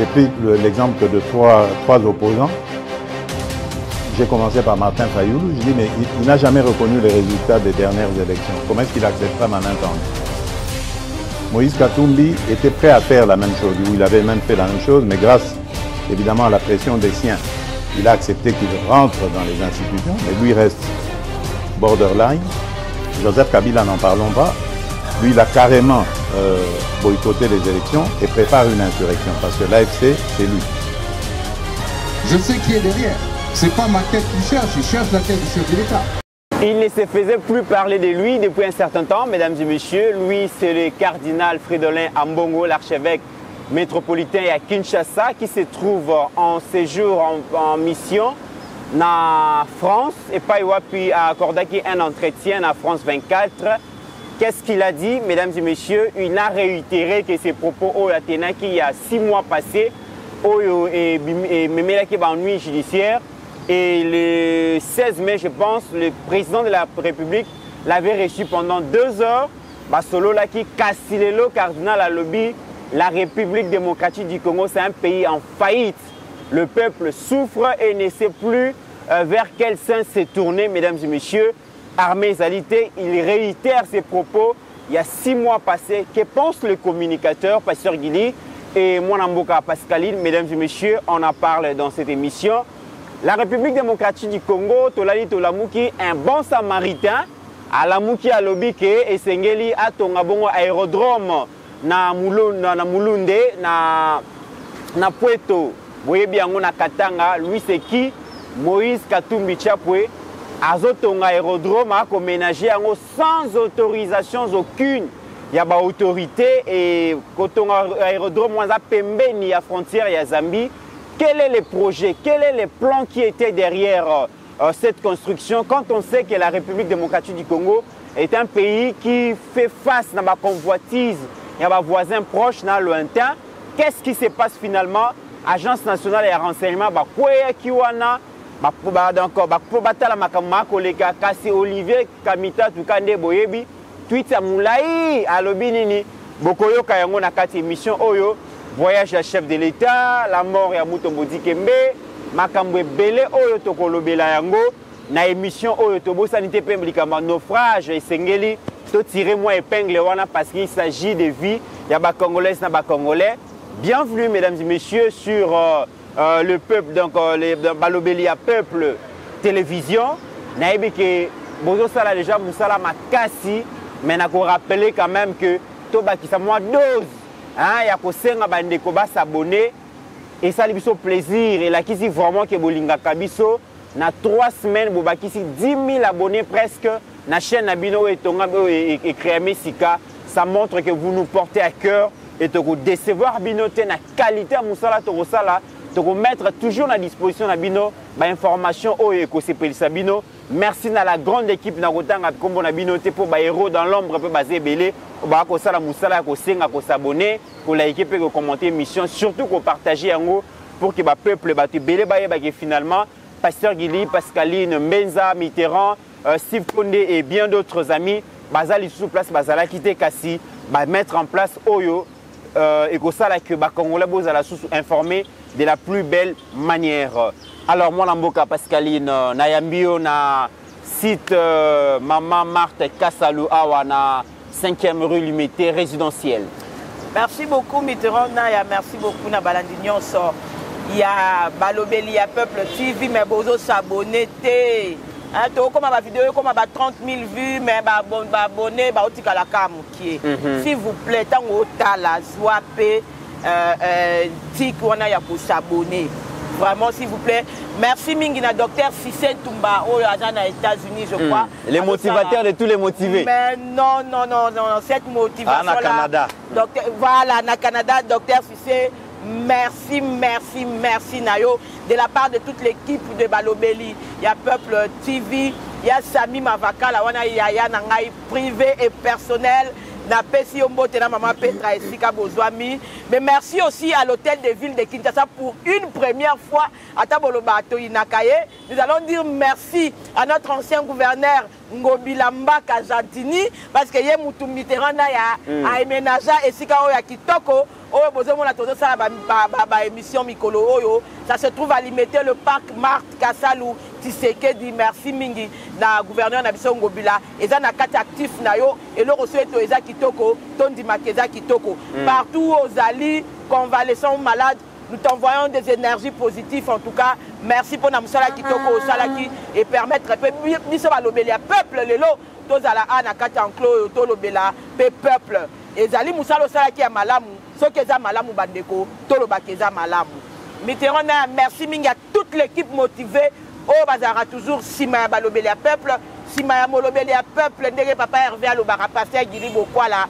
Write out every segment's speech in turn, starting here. J'ai pris l'exemple de trois opposants. J'ai commencé par Martin Fayulu. Je dis, mais il n'a jamais reconnu les résultats des dernières élections. Comment est-ce qu'il acceptera ma main tendue? Moïse Katumbi était prêt à faire la même chose. Il avait même fait la même chose, mais grâce évidemment à la pression des siens, il a accepté qu'il rentre dans les institutions, mais lui reste borderline. Joseph Kabila, n'en parlons pas. Lui, il a carrément boycotté les élections et prépare une insurrection, parce que l'AFC, c'est lui. Je sais qui est derrière. C'est pas ma tête qui cherche, il cherche la tête du chef de l'État. Il ne se faisait plus parler de lui depuis un certain temps, mesdames et messieurs. Lui, c'est le cardinal Fridolin Ambongo, l'archevêque métropolitain à Kinshasa, qui se trouve en séjour, en mission en France. Et Païwapi a accordé un entretien à France 24. Qu'est-ce qu'il a dit, mesdames et messieurs? Il a réitéré que ses propos au Athéna qu'il y a 6 mois passés, et Mémélaki Banoui judiciaire. Et le 16 mai, je pense, le président de la République l'avait reçu pendant 2 heures. Basolo Laki Kassilelo, cardinal à lobby, la République démocratique du Congo, c'est un pays en faillite. Le peuple souffre et ne sait plus vers quel sens se tourner, mesdames et messieurs. Armé Zalité, il réitère ses propos il y a 6 mois passés. Que pense le communicateur, Pasteur Guilly et mon Mboka Pascaline? Mesdames et messieurs, on en parle dans cette émission. La République démocratique du Congo, Tolali Tolamuki, un bon samaritain, Alamuki Alobike et Sengeli à Tongabongo aérodrome, na Moulunde, na Puerto, Boyebiango na Katanga, lui c'est qui? Moïse Katumbi Chapwe. Azotonga aérodrome a ménagé sans autorisation aucune. Il y a ba autorité et Kotonga aérodrome on a pembeni à frontière et à Zambie. Quel est le projet? Quel est le plan qui était derrière cette construction quand on sait que la République démocratique du Congo est un pays qui fait face à la convoitise, il y a des voisins proches, dans lointain. Qu'est-ce qui se passe finalement? Agence nationale et renseignement ba Koué Kiwana donc pour battre ma collègue Kassi Olivier Kamita Tukande Boyebi tweet à Moulaï à Lobinini Bokoyo Kayango na kati émission Oyo voyage à chef de l'État la mort ya Moutomodi Kembe Makambwe Bele Oyo Tokolobela yango na émission Oyo Tobo sanité publiquement naufrage et Sengeli to tirer moi épingle wana parce qu'il s'agit de vie ya ba congolaise na ba congolais. Bienvenue mesdames et messieurs sur le peuple, donc les Balobeli Peuple Télévision, naïbi que Bozo Sala déjà Moussala m'a cassé, mais n'a qu'on rappelé quand même que Toba qui s'amoua dose, hein, y a qu'au sein de Koba s'abonner et ça lui fait plaisir et là qui dit vraiment que Bolinga Kabiso, na 3 semaines Boba qui 10 000 abonnés presque, na chaîne Abino et Tonga et Créamé Sika, ça montre que vous nous portez à cœur et de vous décevoir Binoté na qualité Moussala Toro Sala. Donc mettre toujours à disposition Nabino, information au Ekosepel Sabino. Merci à la grande équipe Narotanga Combo Nabino pour les héros dans l'ombre peut baser Belé, Bakosala Moussala, Kosenga, Kosabonné, pour la équipe et commenter l'émission, surtout qu'on partage en haut pour que le peuple batte Belé Baye finalement. Pasteur Guilly, Pascaline, Menza, Mitterrand, Steve Kondé et bien d'autres amis, Bazali sous place, Bazala quitter Kassi, mettre en place Oyo et Kosala que Bakongola Bozala sous informé de la plus belle manière. Alors moi Mboka Pascaline Nayambio na site Maman Marthe Kassalu Awana 5e rue Lumité résidentielle. Merci beaucoup Mitterrand Naya, merci beaucoup na Balandignon sort. Il y a Balobeli à Peuple TV mais bozo s'abonner té. Hein to comme ma vidéo comme ba 30 000 vues mais ba bon ba abonné ba otika la kamukie. S'il vous plaît tant au tala zoapé tic wana ya pour s'abonner. Vraiment s'il vous plaît. Merci Mingina docteur Cissé Toumba au agent aux États-Unis je crois. Les motivateurs de tous les motivés. Mais non non non non cette motivation là. Ah, na Canada. Docteur voilà na Canada docteur Cissé. Merci, merci, merci Nayo. De la part de toute l'équipe de Balobeli, il y a Peuple TV, il y a Sami Mavaka, il y a Yanangaï privé et personnel, Mais merci aussi à l'hôtel de ville de Kinshasa pour une première fois à Tabolobato Inakaye. Nous allons dire merci à notre ancien gouverneur Ngobila Mbaka Jantini parce que Yemoutou Mitterrand a aménagé et Sikao ya Kitoko. Ça se trouve à limiter le parc Marthe Kassalu Tshisekedi. Merci mingi na gouverneur Nabiso Ngobila eza na kati actif na yo et le reçu eto eza kitoko tondi makeza kitoko. Partout aux ali convalescents malades, nous t'envoyons des énergies positives. En tout cas, merci pour na musala kitoko osalaki et permettre biso balobeli peuple lelo tozala ana kati enclos to lobela pe peuple ezali musala osalaki ya malamu. Sokeza malamu bandeko toloba keza malamu. Mitterrand, merci mingi à toute l'équipe motivée. Oh, bazara toujours, si maya balobeli à peuple, si maya molobeli à peuple, ndege papa Hervé Alobara, Pasteur Guilly Bokwala,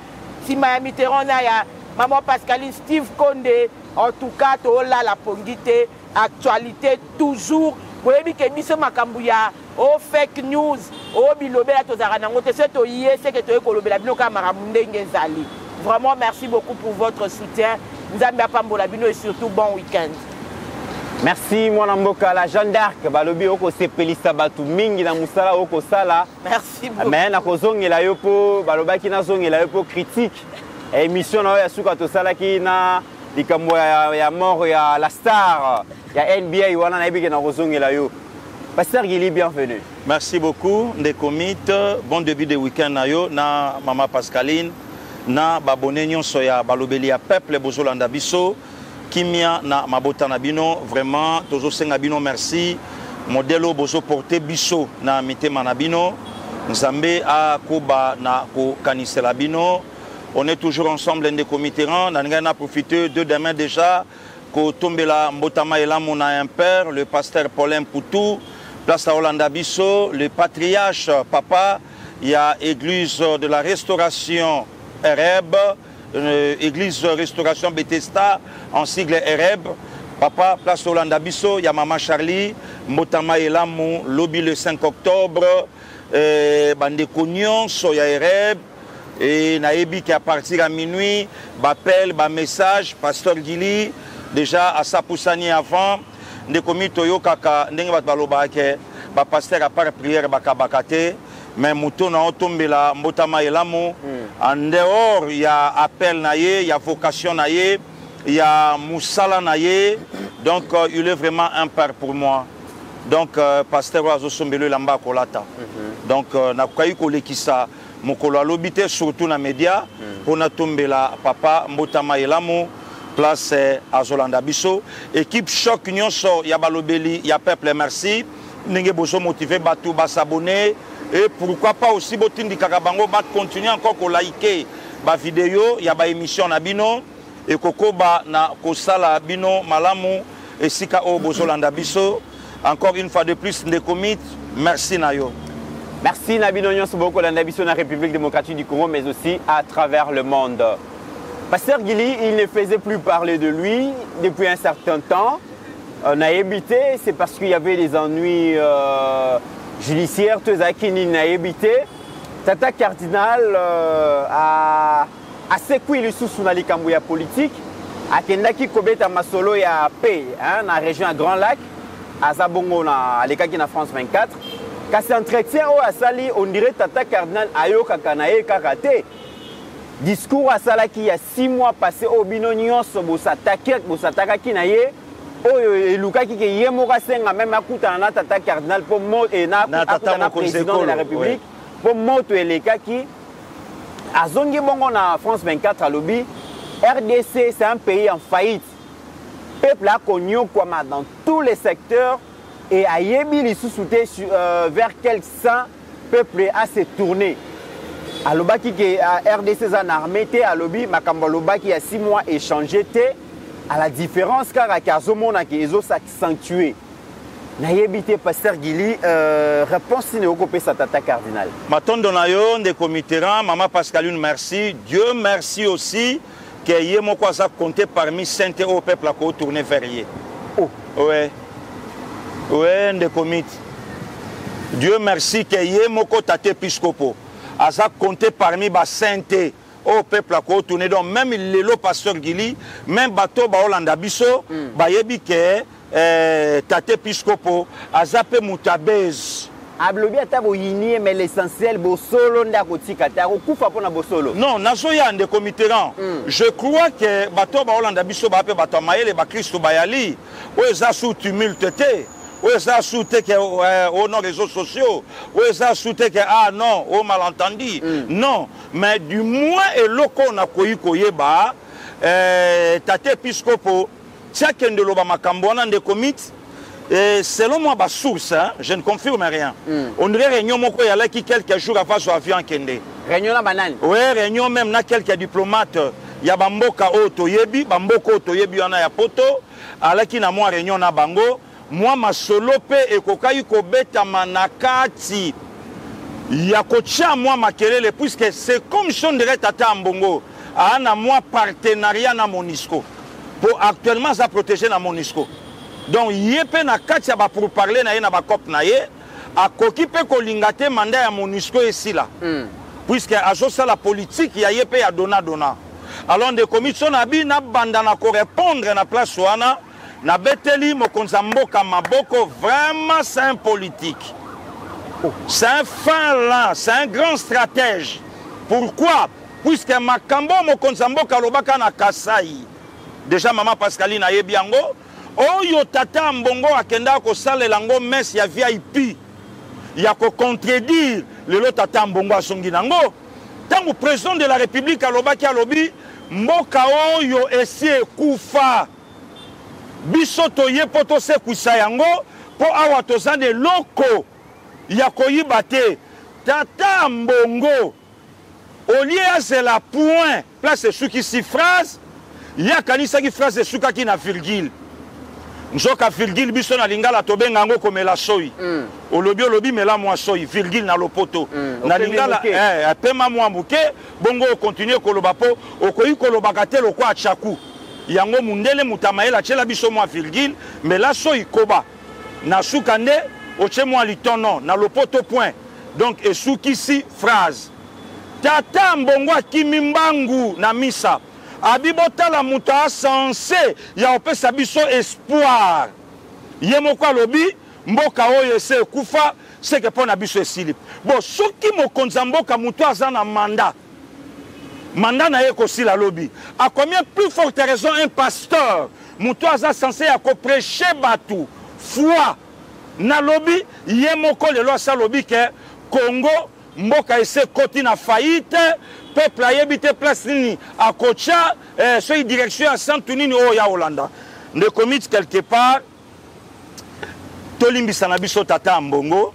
si maya Mitterrand, ya maman Pascaline, Steve Konde, en tout cas, tola la pongité, actualité, toujours. Vous voyez que biso makambuya, oh fake news, oh bilobela tozara nangote, c'est toye, c'est que toye kolobela, biloka maramunde ngezali. Vraiment, merci beaucoup pour votre soutien. Nous aimons Pambola Bino et surtout bon week-end. Merci mon amboka la Jeanne d'Arc balobi oko sepelisa batu mingi na musala oko sala. Merci beaucoup. Mais na kozongela yo po balobaki na zongela yo po critique émission na ya suka to sala ki na likambo ya mort ya la star ya NBA wana na ibike na kozongela yo. Pasteur Guilly, bienvenue. Merci beaucoup des comites. Bon début de week-end na yo na maman Pascaline na babone nyonso ya balobeli ya peuple bozolanda biso. Kimia na mabota na bino vraiment tozo senga bino merci modelo bozo porter biso na mitema na bino nzambe a koba na ko kanisela bino. On est toujours ensemble les Mitterrand na ngana profiter de demain déjà ko tombela mbotama ela mon un père le pasteur Paulin Poutou place à Hollanda biso le patriarche papa il y a église de la restauration Ereb église restauration Bethesda en sigle Ereb, papa place Hollanda Bisso, il y a maman Charlie, Motama Elamou, lobby le 5 octobre, Bande Cognon, Soya Ereb, et Naebi qui à partir à minuit, Bapel, ba message, Pasteur Guilly, déjà à Sapoussani avant, Ndekomi Toyo Kaka, Ndengat Balobake, ba pasteur à part prière Bakabakate. Mais mouton a tombé là, motama et l'amour. En dehors, il y a appel naïe, il y a vocation naïe, il y a moussala naïe. Donc, il est vraiment un père pour moi. Donc, pasteur Oazo Sombelo Lamba Kolata. Donc, n'a pas eu collé qui ça. Mon colalobité, surtout dans les médias, on a tombé là, papa, motama et l'amour, place à Zolanda Bisso. Équipe choc, il y a Balobeli, il y a peuple, merci. N'ayez besoin de motiver, batou, bas s'abonner. Et pourquoi pas aussi Botindi Kakabango va continuer encore à liker ma vidéo, il y a ma émission na bino et koko ba na kosala bino malamu et sika o bozolanda biso encore une fois de plus les comites merci nayo. Merci Nabino Nyonso beaucoup la biso na République démocratique du Congo mais aussi à travers le monde. Pasteur Guilly, il ne faisait plus parler de lui depuis un certain temps. On a évité, c'est parce qu'il y avait des ennuis judiciaire, Tozakini n'a évité. Tata Cardinal a sécuit le sous-sounali Kambouya politique, a Kendaki Kobeta Masolo et à Pé, dans la région à Grand Lac, à Zabongo, à l'Ekaki, na France 24. Quand c'est entretien à Sali, on dirait Tata Cardinal Ayo Kakanae Kakate. Discours à Sala qui il y a 6 mois passé au Binonion, Bosatakaki Naye. Oh, et Lucas qui est Yemorasenga, même à Koutana, Tata Cardinal, pour monter et Natata, président de la République, pour monter les cas qui, à Zongebongo, en France 24, à Lobby, RDC, c'est un pays en faillite. Peuple a connu Kwama dans tous les secteurs et a Yébi les sous-soutés vers quel sang peuple a se tourné. À Loba qui est RDC, en armée, à Lobby, Makamba Loba qui a 6 mois échangé, à la différence, car à Kazomona qui est accentué. N'ayébité Pasteur Guilly, réponse si nous copé sa tata cardinal. Maton Donayon, des comitérans, maman Pascaline, merci. Dieu merci aussi que Yémokwasa compté parmi saint au peuple à quoi tourner verrier. Oh. Ouais. Ouais, des comites. Dieu merci que Yémoko Tate Piscopo. Azak compté parmi bas sainté au peuple à quoi tourner. Donc même les lots Pasteur Guilly, même bateau Baolanda Bisso, Bayebike, Tate Piscopo, Azape Moutabez. Mais l'essentiel, non, je crois que bateau Baolanda Bisso, bateau Maël, Christo Bayali, Oeza sous tumulte. Où est-ce que soutenu aux réseaux sociaux? Où est-ce que soutenu que ah non, au malentendu? Non, mais du moins et loko na koyi koyeba tate piscopo chacun de l'obama kambona de commit. Et selon moi, ma source, hein, je ne confirme rien. On dirait réunion moko yala qui quelques jours avant soit vu en Kende. Réunion la banane. Oui, réunion même na quelques diplomates. Il y a Bamboka Otoyebi, Bamboko Otoyebi on a ya poto. Ala qui na moi réunion na bango. Moi, ma solope et kokayu kobeta manakati. Yakocha, moi, ma kelele, puisque c'est comme si on dirait Tata Ambongo. Ana, moi, partenariat na Monisco. Pour actuellement, ça protéger na Monisco. Donc, yépe na kati, ba pour parler na ye na ba kop na ye. A koki pe kolingate mandat ya Monisco ici là. Puisque à ça la politique, ya yépe ya dona. Alors, des commissions abi na bandana ko répondre na place ouana. Na beteli mokonzambo kamaboko, vraiment c'est un politique. C'est un fin là, c'est un grand stratège. Pourquoi? Puisque makambo mokonzambo kalobaka na Kasai. Déjà maman Pascaline a yebiango. Oyo tata ambongo akenda ko sale lango mes ya VIP. Ya ko contredire lelo tata ambongo asongi nango. Tant que président de la République alobaki alobi mboka oyo esie kufa. Bisoto ye poto se kusayango po awatozane loko yakoyi bate tata mbongo olia c'est la point place suki si phrase yakanisa ki phrase sukaki na virgule nzoka virgule biso na lingala tobenga ngo komela soi olobi olobi mela mwa soi virgule na lopoto na lingala pema mwa mbuke bongo continue koloba po okoyi kolobaka te lokwa chaku. Yango mundele mutamaela chela biso mwa virgule mais la so ikoba na sukande oche mwa litono na lopoto point donc esuki si phrase tata mbongo akimimbangu na misa abibotala muta sensé ya opesa biso espoir ye moko alobi mboka oyo ese kufa c'est que pona biso esili bon soki mokonza mboka mutu aza na mandat. Mandana est aussi la lobby. À combien plus forte raison un pasteur, Moutoaza censé à prêcher Batou, foi, na lobby, Yemoko le loi sa lobby que Congo, Mboka ese koti na faillite, peuple a yebite place nini, à Kocha, soy direction à Santunini ou ya Hollanda. Ne commit quelque part, Tolimbi Sanabiso Tata Mbongo,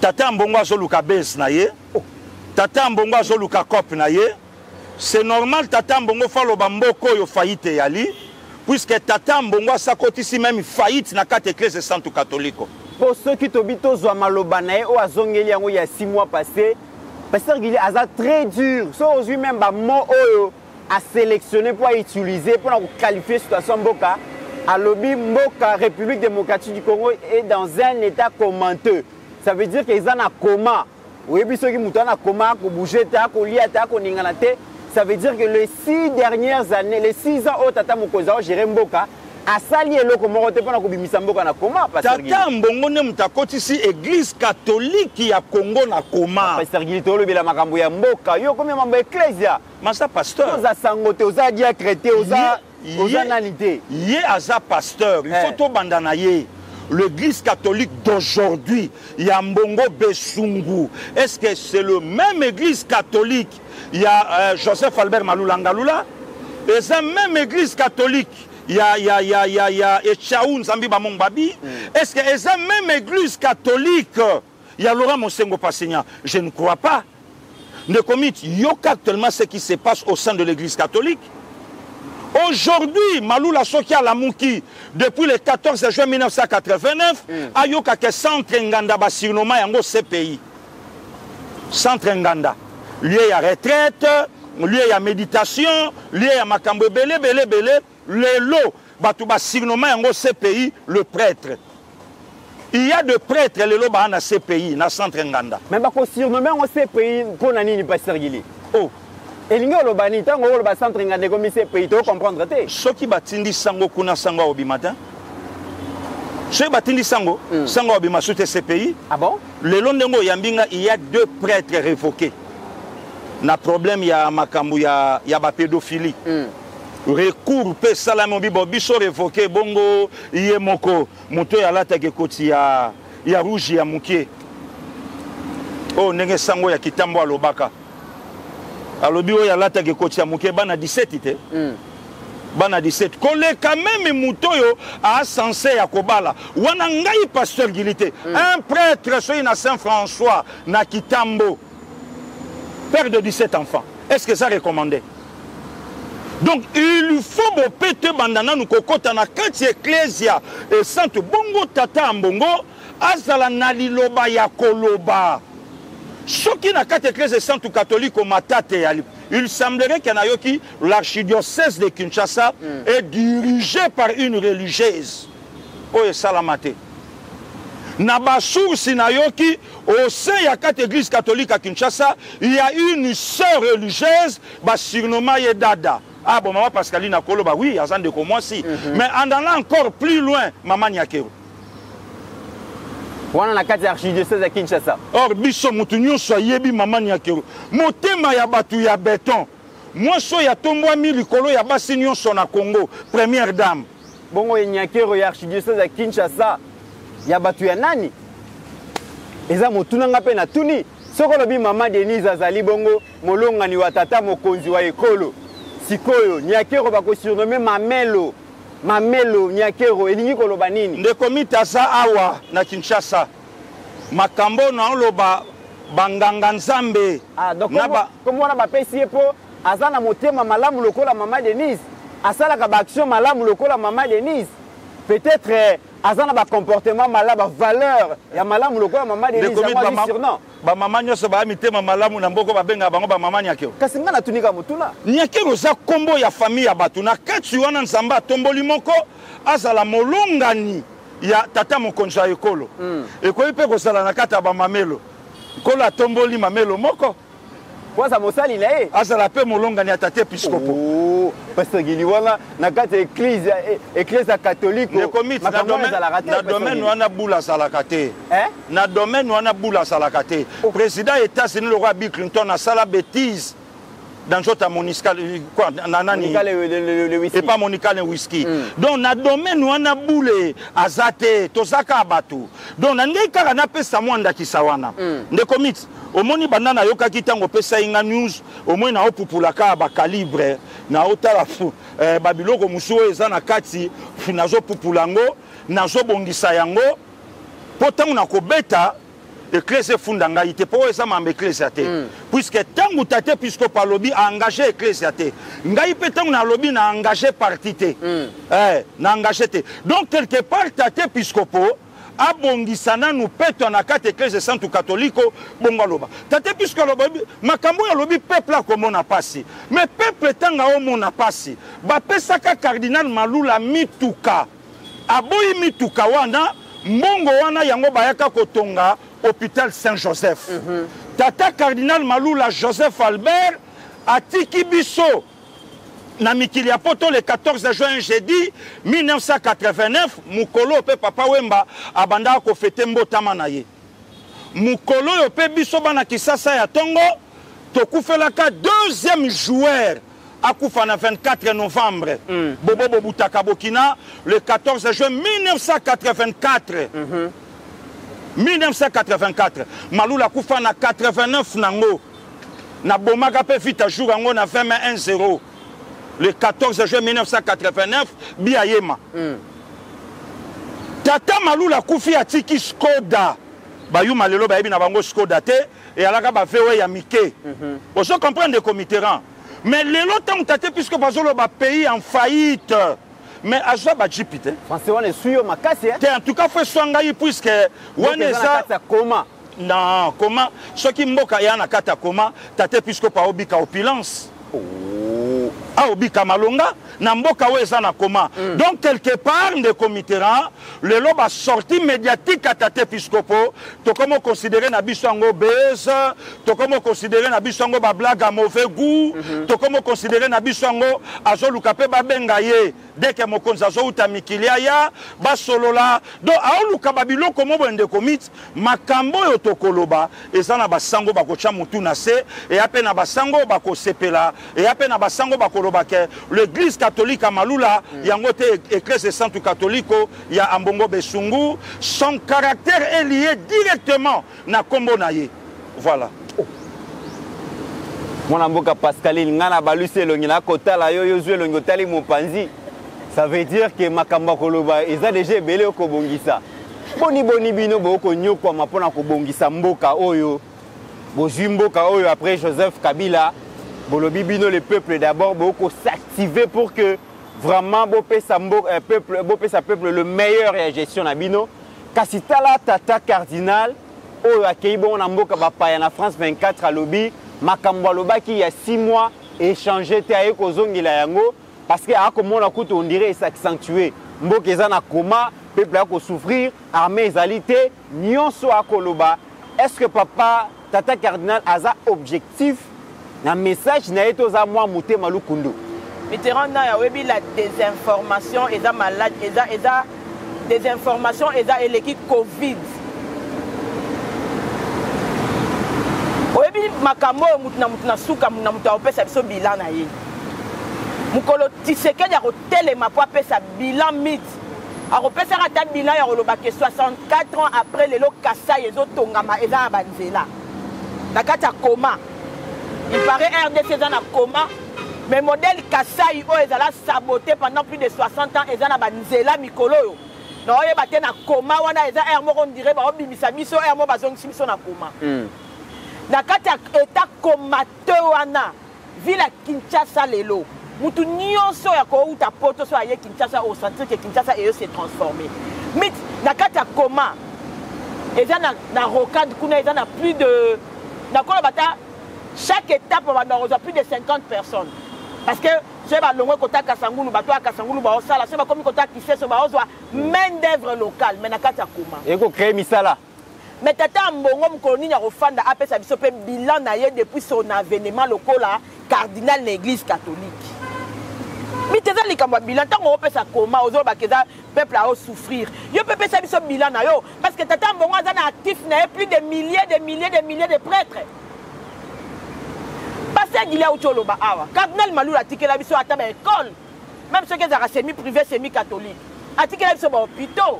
Tata Mbongo a soluka bes na ye. Tata Mbongo azoluka kop na ye. C'est normal Tata Mbongo falo bamboko yo faillite yali puisque Tata Mbongo sakotisi même faillite na kate église santo catholico. Pour ceux qui tobito zo maloba na ye o azongeli yango ya 6 mois passé, Pasteur Guilly aza très dur. So aujourd'hui même ba mo oyo a sélectionné pour utiliser pour qualifier situation Mboka. A lobby Mboka République Démocratique du Congo est dans un état comenteux. Ça veut dire qu'ils en a coma. Oui, puis ceux qui m'ont comment bouger, ça veut dire que les 6 dernières années, les 6 ans, Tata Mokoza, Jérém Mboka, a sali et l'autre, on ne peut pas nous Mboka na coma. Tata Mbongo ne m'a ici, église catholique qui a Congo na coma. Pasteur Guilly, tu as makambo ya Mboka, yo combien mambo ecclesia? Mais ça, pasteur. Oza sangote, oza diacrété, oza nanité. Yé aza pasteur, il faut tout bandanaye. L'église catholique d'aujourd'hui, il y a Mbongo Besungu. Est-ce que c'est le même église catholique? Il y a Joseph Albert Malulangalula. Et la même église catholique, il y a Echaoun Zambi Bamongbabi. Est-ce que la même église catholique, il y a Laurent Monsengo Passignan? Je ne crois pas. Ne commit, il y a actuellement ce qui se passe au sein de l'église catholique. Aujourd'hui, Maloula Sokia Lamouki, depuis le 14 juin 1989, a eu quelques centres Nganda Basinoma yango CPI. Centre Nganda. Lié à retraite, lié à méditation, lié à Makambo Bele, Bele, Bele, le lot, Batouba Signoma yango CPI, le prêtre. Il y a de prêtres, le lot, dans CPI, dans centre Nganda. Mais on sait CPI, pour Nani, Pasteur Guilly. Oh! Et les gens qui ont centre de commissaire pays, ils comprendre. Ceux qui battent sango kuna sango obimatin. Ceux qui battent sango, sango obima soutient ces pays. Ah bon? Le long de Ngoyambinga, il y a 2 prêtres révoqués. Na problème, il y a makambu, il y a ba pédophilie. Recours pe salami bibobi so révoqué bongo yé moko moto ya lata gekoti ya rouge ya mukie. Oh nenge sango ya kitambo alobaka. Alobi o ya lata gekoti ya mukie bana 17 ite. Bana 17 kole quand même moto yo a censé ya kobala. Wana ngai pasteur Guilly te. Un prêtre soyi na Saint-François na kitambo. Père de 17 enfants. Est-ce que ça recommandait? Donc il faut que pété bandana nous kokotana kati ecclesia et sante bongo tata ambongo azala naliloba ya koloba. Soki na kati ecclesia sante catholique au matate. Il semblerait qu'Anayoki, l'archidiocèse de Kinshasa est dirigée par une religieuse. Oye salamate. Nabasur Sinayoki, au sein de la 4 églises catholiques à Kinshasa, il y a une sœur religieuse, surnommée Dada. Ah bon, maman Pascaline Akoloba, oui, il y a de moi aussi. Mais en allant encore plus loin, maman Nyakero. Voilà la 4 archidiocèse à Kinshasa. Or, biso moutounion soyebi maman Nyakero. Motema yabatu ya béton. Moi soy ya tomboa mi likolo ya basinyon sona Congo, première dame. Bongo et Nyakero et archidiocèse à Kinshasa. Yabatu ya nani eza motunanga pe na tuni soko lobi mama Denise azali bongo molonga ni watata mokonzi wa ekolo sikoyo Nyakero bako surnommer mamelo mamelo Nyakero elingi koloba nini ndeko mitasa awa na Kinshasa makambo na oloba banganga nzambe. Ah donc comme wana ba pesiye po azana motema malamu lokola mama Denise asala ka ba action malamu lokola mama Denise peut-être azana ba comportement malaba valeur ya malamu lokola mama Denise ba surnom ba mama nyoso ba mitema malamu na mboko ba benga bango ba mama Nyakero kasi nga natunika mutuna Nyakero za kombo ya famille ya batu na kati wana nzamba tomboli moko azala molongani ya tata mokonja ekolo ekoyi pe ko sala na kata ba mamelo kola tomboli mamelo moko kwanza mosali na ye azala pe molongani ya tata episkopo. Pasteur Guilly, voilà, dans la église catholique, le comité, dans le domaine où on a boule à Salakate. Dans le domaine où on a boule à Salakate. Le président des États-Unis, le roi Bill Clinton, a ça la bêtise dans le Moniscal. Et pas Moniscal et whisky. Donc, dans le domaine où on a boule à Zate, Tosaka Abatu. Donc, dans le cas où on a fait ça, on a fait ça. Le comité. Au moins, banana yoka kitango pesa inga news. Au moins, na opupula ka ba calibre na otala fu. Babiloko musuo eza na kati finazo pupulango nazo bongisa yango. Potangu na kobeta eklese fundanga ite po eza mambe eklese ate. Puisque tangu tate puisque par lobby a engagé eklese ate. Ngai pe tangu na lobby na engagé parti te. Na engagé te. Donc quelque part tate puisque po abongisana nous pétons na kati église santo catholico bongaloba tate puisque lobi makambo ya lobi peuple a comme on a passé mais peuple tanga homo na passé ba pesaka cardinal Malula mituka aboyi mituka wana mbongo wana yango bayaka kotonga hôpital Saint-Joseph. Tata cardinal Malula Joseph Albert atiki biso na mikili ya poto le 14 juin jeudi 1989 mukolo pe papa Wemba abanda ko fete mbotama na ye mukolo yo pe biso bana kisasa ya tongo tokufelaka deuxième joueur akufa na 24 novembre bobo bobutaka bokina le 14 juin 1984 1984 Malula kufa na 89 nango na bomaka pe vita jour yango na 20-10 le 14 juin 1989, Biayema. Tata Malula Koufi a tiki Skoda. Bayou Malelo Bayebi na bango Skoda te et alaka ba fewe ya Mike. On se comprend des Mitterrand. Mais les lotants tata puisque bazolo ba pays en faillite. Mais azwa ba jipite. Français on est suyo makasi. En tout cas faut songayi puisque on est ça comment. Non, comment ce qui mboka ya na kata comment tata puisque pa obika opulence. aobika malonga na mboka oyo eza na koma. Donc quelque part ndeko Mitterrand le loba sorti médiatique atate piscopo to komo considérer na biso ngo bese, to komo considérer na biso ngo ba blague à mauvais goût, to komo considérer na biso ngo azoluka pe ba benga ye deke mokonza zo utamikilia ya ba solola do aoluka babilo komo bende komit makambo yo tokoloba eza na basango ba kocha mutu na se et ape na basango ba kosepela et ape na basango ba l'église catholique à Maloula, il y a église centre catholique, il y a Ambongo Besungu, son caractère est lié directement à Kombo Naye. Voilà. Mon Mboka Pascaline, ngana balusé longina kota la yo yozwe longotali mopanzi. Ça veut dire que makamba koloba eza déjà belé ko bongisa. Boni boni bino bo ko nyokwa mapona ko bongisa mboka oyo. Bozwi mboka oyo après Joseph Kabila. Bolobi bino le peuple d'abord beaucoup s'activer pour que vraiment peuple le meilleur et la gestion d'abino. Kasitala tata cardinal au Akeibo Namboka Bapaya na France 24 à lobby Makambo Loba qui il y a 6 mois échangé Taye Kozongila yango parce que à comment on dirait s'accentuer Mbokeza na coma peuple a ko souffrir armée alité nyonso a koloba. Est-ce que papa tata cardinal a ça objectif? Un message n'a été aux amours mouté maloukundo. Mitterrand n'a eu la désinformation et la malade et la désinformation et la électrique Covid. Oebi makambo moutna moutna souka moutna moutna opé sa biso bilan aïe. Moukolo Tshisekedi ya rotel et ma poa pé sa bilan mythe. A repé sa rata bilan ya roloba que 64 ans après les lots kassa et zo tongama et la banzela. Nakata koma. Il paraît RDC dans le coma, mais le modèle Kassai ils ont saboté pendant plus de 60 ans, ils ont abandonné la Mikolo. Non, ils ont été dans le coma, ils ont dirait ils ont chaque étape, on a plus de 50 personnes. Parce que c'est comme main d'œuvre locale. Et vous créez Misala. Mais tata Mbongo Mkonini a refait un bilan depuis son avènement local, cardinal de l'église catholique. Mais tu as dit que le bilan, tant qu'on fait ça, comment le peuple a souffrir. Il peut faire ce bilan parce que tata Mbongo a actif plus de milliers de prêtres. Pasteur Guilly a oucho loba awa. Cardinal Malou a tiqué la biso à table école. Même ceux qui ont semi-privé, semi-catholique. A tiqué la biso à hôpital.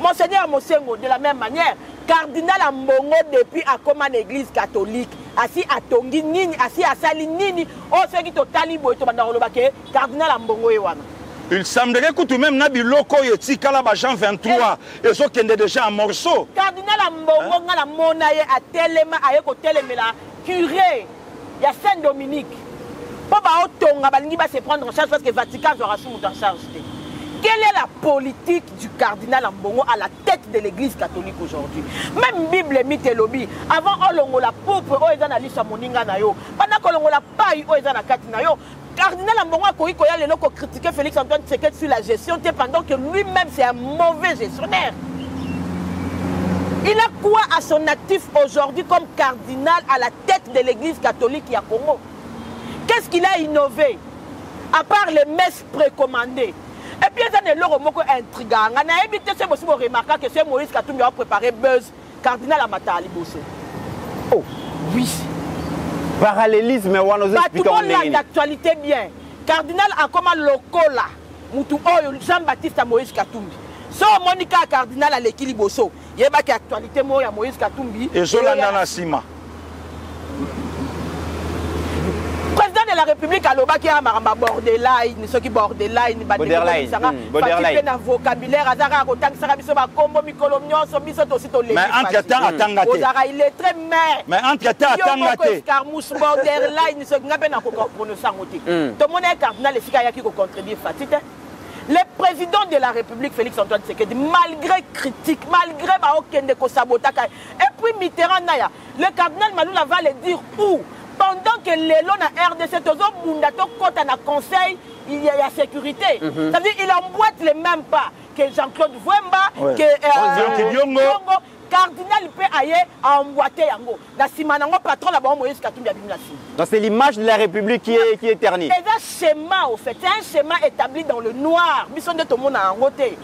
Monseigneur Mosengo, de la même manière, Cardinal Ambongo depuis à comme une église catholique. Assis à Tongi Nini, assis à Sali Nini. Oh, ceux qui ont talibo et tout dans le baquet, Cardinal Ambongo et Wana. Il semblerait que tout même Nabiloko et Tikala Bajan 23 et ceux qui ont déjà un morceau. Cardinal Ambongo, la monaye à Telema, à Eko Telemela, curé. Il y a Saint-Dominique. Pourquoi va se prendre en charge parce que le Vatican sera sous en charge? Quelle est la politique du cardinal Ambongo à la tête de l'église catholique aujourd'hui? Même Bible et Mitelobi, avant on la pauvre, on a l'issue à Moninga Nayo. Pendant qu'on la paille, on a la Katinayo. Cardinal Ambongo a critiqué Félix Antoine Tshisekedi sur la gestion, pendant que lui-même c'est un mauvais gestionnaire. Il a quoi à son actif aujourd'hui comme cardinal à la tête de l'église catholique à Congo? Qu'est-ce qu'il a innové? À part les messes précommandées. Et puis, il y a des intrigants. On a évité ce que vous remarquez que c'est Moïse Katumbi a préparé buzz cardinal à Matali Bosso. Oh, oui. Parallélisme, on nous explique. Tout le monde a l'actualité bien. Cardinal a comme un locola. Jean-Baptiste à Moïse Katumbi. So Monica cardinal à l'équilibre. Il y a une actualité moi à Moïse Katumbi. Et Jolanda Nassima. Président de la République à l'Oba qui a maramba borderline, ceux qui borderline, borderline, borderline, vocabulaire, azara, autant que ça a mis sur ma combo, micolomnion, son biso aussi au lait. Mais entre-temps, attendez. Ozara, il est très maire. Mais entre-temps, attendez. Carmouche borderline, ce qui n'a pas été prononcé en côté. Tout le monde est cardinal et si il y a qui contribue, fatigué. Le président de la République, Félix Antoine Tshisekedi, malgré critique, malgré Baokende Kosabotaka, et puis Mitterrand Naya, le cardinal Maloula va le dire où? pendant que les lots na RDC tozo mundato kota na conseil il y a la sécurité. Ça veut dire il emboîte les mêmes pas que Jean-Claude Vouemba, que Cardinal peut aller emboîter yango. La simanango patron la bon Moïse Katumbi a bimla. Donc c'est l'image de la République qui est ternie. C'est un schéma au fait, c'est un schéma établi dans le noir. Mission de tout le monde a engoté.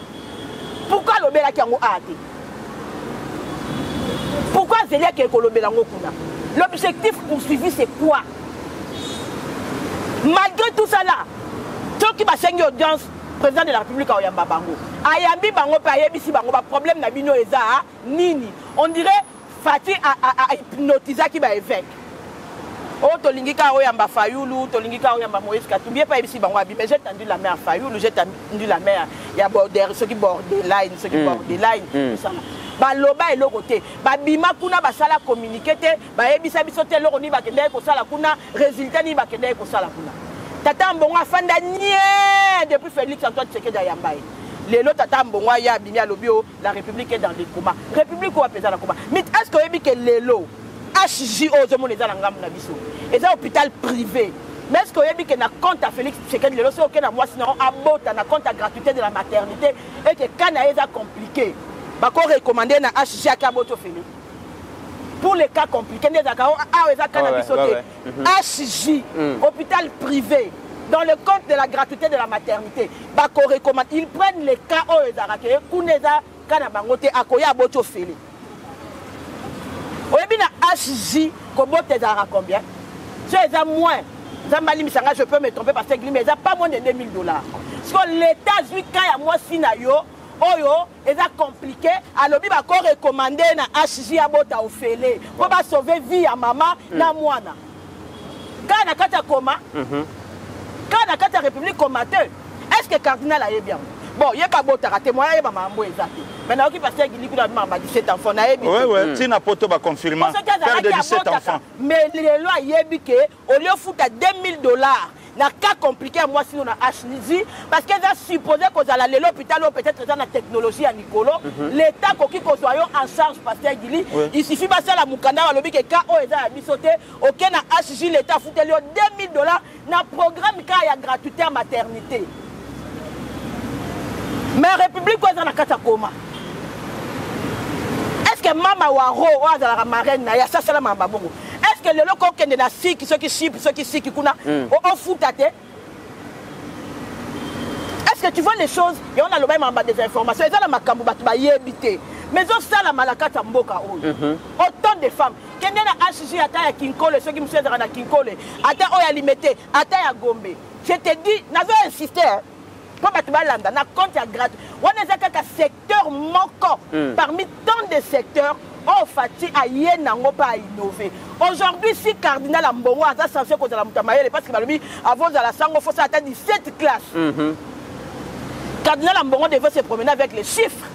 Pourquoi le Béla qui a hâté? Pourquoi Zélia qui est colobé dans Mokuna? L'objectif poursuivi c'est quoi? Malgré tout ça là, ceux qui va signer audience, président de la République a Oyamba Bango. Ayambi Bango Payebi si Bango, problème na bino eza nini. On dirait Fatih a hypnotisé qui va évêque. Oh Tolingika Oyamba Fayulu, Tolingika Oyamba Moïse Katumbi, Payebi si Bango Abi. Mais j'ai tendu la mer Fayulu, j'ai tendu la mer. Il y a ceux qui borderline, ceux qui borderline, tout ça là. Baloba et le côté. Babima kuna basala communiqué, Bayebisa bisoté l'or ni bakende ko sala kuna, résultat ni bakende ko sala kuna. Tata Mbongo fanda nié depuis Félix Antoine Tshisekedi Yambaye. Les lots Tata Mbongo ya bimia lobio, la République est dans les comas. République ou apesa la coma. Mais est-ce que yebi que les lots HJO zo mon ezala ngam na biso. Ezala hôpital privé. Mais est-ce que yebi que na compte à Félix Tshisekedi les lots c'est OK na moi sinon abota na compte à gratuité de la maternité et que kana eza compliqué. Bako recommandé na HG Akaboto Félix. Pour les cas compliqués, les Akao a eza cannabis sauté. HG, hôpital privé, dans le compte de la gratuité de la maternité. Bako recommande. Ils prennent les cas où eza raké, kuneza kanabangote akoya boto Félix. Oyebi na HG kobote eza ra combien? Eza moins. Zambali misanga, je peux me tromper parce que mais eza pas moins de 2000 $. Parce que l'État zui kaya moi sinayo. Oyo, c'est compliqué. Alors, il va recommander un HJ à Bota au Félé pour sauver vie à maman et à moi. Quand on a coma, quand on a République comateuse, est-ce que le cardinal a bien? Bon, il n'y a pas Bota à témoin, il n'y a pas Mambo exacté. Maintenant, il va passer qu'il a 17 enfants. Oui, oui, c'est un poteau qui va confirmer. Père de 17 enfants. Mais les lois, il y a eu au lieu de foutre à 2000 $. Na cas compliqué à moi si on a HNZ parce qu'elle a supposé qu'on allait à l'hôpital ou peut-être dans la technologie à Nicolo. L'État qui qu'on soit en charge Pasteur Guilly, il suffit de passer à la Moukana à l'objet que quand on est à Bissoté, ok na HJ l'État fout 2000 $, na programme car il y a gratuité à maternité. Mais République quoi dans la Katakoma. Est-ce que Mama Waro ou dans la marraine na ya ça c'est la Mama Bongo? Est-ce que les locaux qui sont qui ceux qui on fout à terre? Est-ce que tu vois les choses et on a le même en bas des informations? Ils ont la macamouba qui va y habiter. Mais on sait la malakata mboka. Autant de femmes. Qui ont la HG à taille à Kinkole, ceux qui me sont à Kinkole, à taille à Limité, à taille à Gombe. Je te dis, n'avais insisté. Pour battre Balanda, n'a compte à grade. On est à un secteur manquant parmi tant de secteurs. Oh, Fatih, aïe, n'ango pas innover. Aujourd'hui, si Cardinal Ambongo a censé qu'on la Moutamaïe, parce que avant de la sang, il faut s'atteindre 17 classes. Cardinal Ambongo devait se promener avec les chiffres.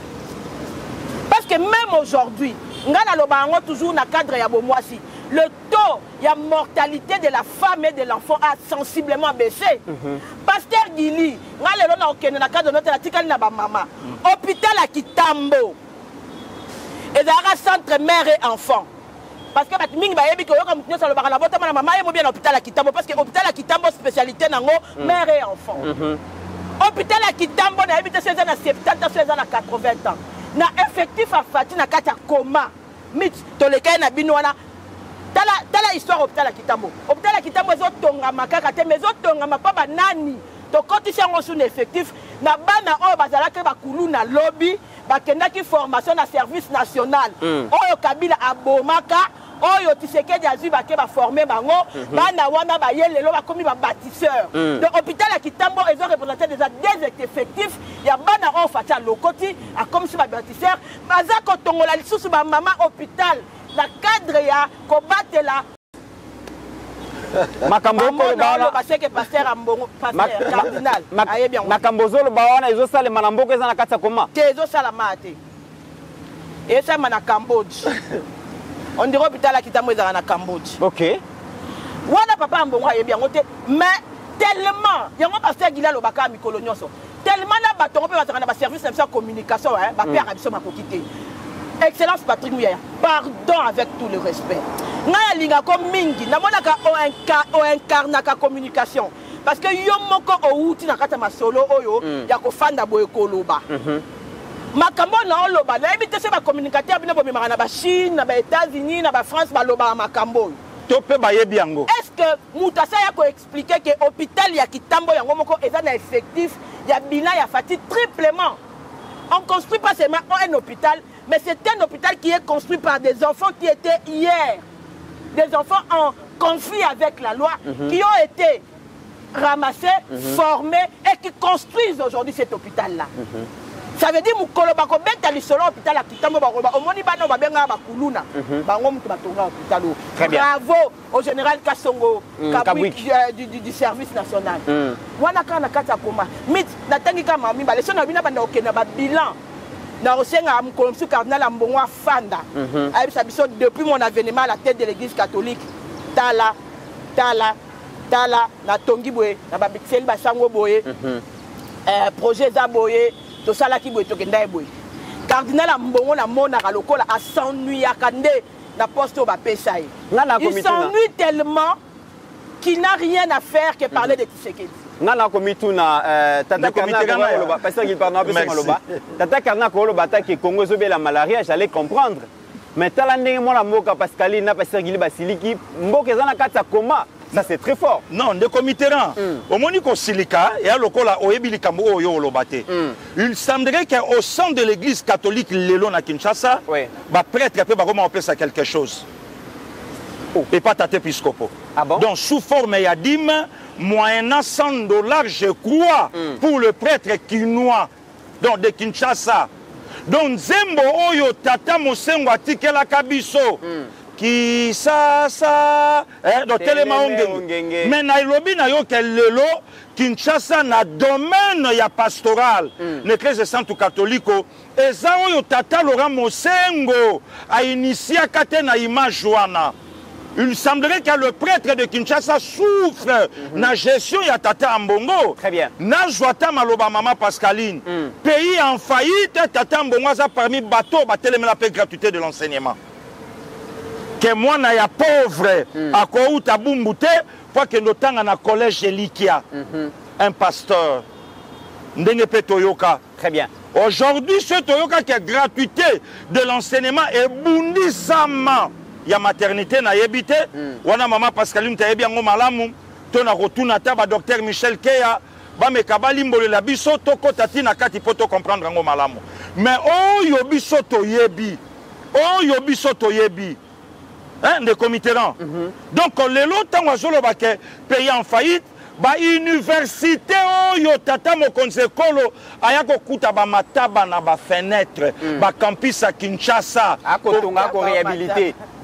Parce que même aujourd'hui, on a toujours dans le cadre de Bomoisi. Le taux de mortalité de la femme et de l'enfant a sensiblement baissé. Pasteur Guilly, on a cadre de notre article de maman. Hôpital à Kitambo. Et d'ailleurs, centre mère et enfant. Parce que Batming va y aller, comme nous sommes à la botte, ma maman est bien à l'hôpital à Kitambo. Parce que l'hôpital à Kitambo, spécialité, mère et enfant. Hôpital à Kitambo, on a habité 16 ans à 70 ans, 16 ans à 80 ans. On a effectif à Fatih, on a 4 à Koma. Mythe, Toleka, on a Binouana. T'as la histoire hôpital à Kitambo. Hôpital à Kitambo, ils ont Tongama, Kakate, mais ils ont Tongama, pas Nani. Donc, quand ils sont en effectif, on a Bana, on a Bazalaka, on a Lobby. Bakenda qui formation à service national. Oyo Kabila abomaka, oyo Tshisekedi azu baké ba former bango, bana wana ba yelelo ba komi ba bâtisseur. Donc hôpital à Kitambo ils ont représenté déjà des effectifs, il y a bana on fatia lokoti, a comme si ba bâtisseur, baza ko tongola lisusu ba mama hôpital, na cadre ya ko batela makambozolo bawana ezosalema na mboka eza na kati ya koma te ezosalama te esalema na Cambodge on dirait hôpital Kitambo ezala na Cambodge. Ok wana papa Ambongo ayebi yango te mais tellement yango Pasteur Guilly alobaka mikolo nyonso tellement na batongo mpe bazaka na baservice na biso ya communication bapeyaka biso makoki te excellence Patrick Mouyaya pardon avec tout le respect communication. Parce que est-ce que Moutassa a expliqué que l'hôpital est un effectif, il y a bilan, il y a fatigue triplement. On ne construit pas seulement un hôpital, mais c'est un hôpital qui est construit par des enfants qui étaient hier, des enfants en conflit avec la loi, qui ont été ramassés, formés et qui construisent aujourd'hui cet hôpital-là. Ça veut dire que bravo au général Kassongo du service national. Depuis mon avènement à la tête de l'église catholique, projet Zaboye. Tout ça là qui boit, tout qui n'est boit. Cardinal Ambongo na mona kaloko la s'ennuie à Kande na poste au Bapesai. Il s'ennuie tellement qu'il n'a rien à faire que parler de Tshisekedi. Nala komituna tata karna koloba parce qu'il parle un peu sans koloba. Tata karna koloba tata qui Congo zobe la malaria, j'allais comprendre. Mais talandé moi la Mboka Pascaline na Pasteur Guilly basiliki mboka zana kata koma. Ça c'est très fort. Non, de committerant. Au Monico Silica, et à l'Ocola Oebilikambo Oyo Lobate. Il semblerait qu'au sein de l'église catholique Lelon à Kinshasa, va prêtre après va comment on place à quelque chose. Et pas tâter Piscopo. Ah bon? Donc sous forme yadim, moyennant $100, je crois, pour le prêtre quinois donc de Kinshasa. Donc Zembo Oyo Tata Mosengwati Kela Kabiso. Qui ça, ça, donc tellement mais Nairobi n'a eu quel lelo Kinshasa n'a domaine ya pastoral. L'église de Santo Catholico et ça au Tata Laurent Mosengo a initié à Katena image Joana. Il semblerait que le prêtre de Kinshasa souffre na gestion ya Tata Ambongo. Très bien. Na Joata Maloba Mama Pascaline. Pays en faillite, Tata Ambongo a parmi bateau tellement la paix gratuité de l'enseignement. Que moi na ya pauvre à quoi ou tabumbute pour que nous tanga na collège Elikia un pasteur Ndengepe Toyoka. Très bien. Aujourd'hui ce Toyoka qui est gratuité de l'enseignement est bundisama ya maternité na yebite wana mama Pascaline ta yebi ngo malamu to na rotuna ta ba docteur Michel Keya ba mekabali mbole la biso to kota ti na kati poto comprendre ngo malamu mais oh yobiso to yebi des committérants. Donc, les lotants pays en faillite, l'université, fenêtre, campus à Kinshasa. Il y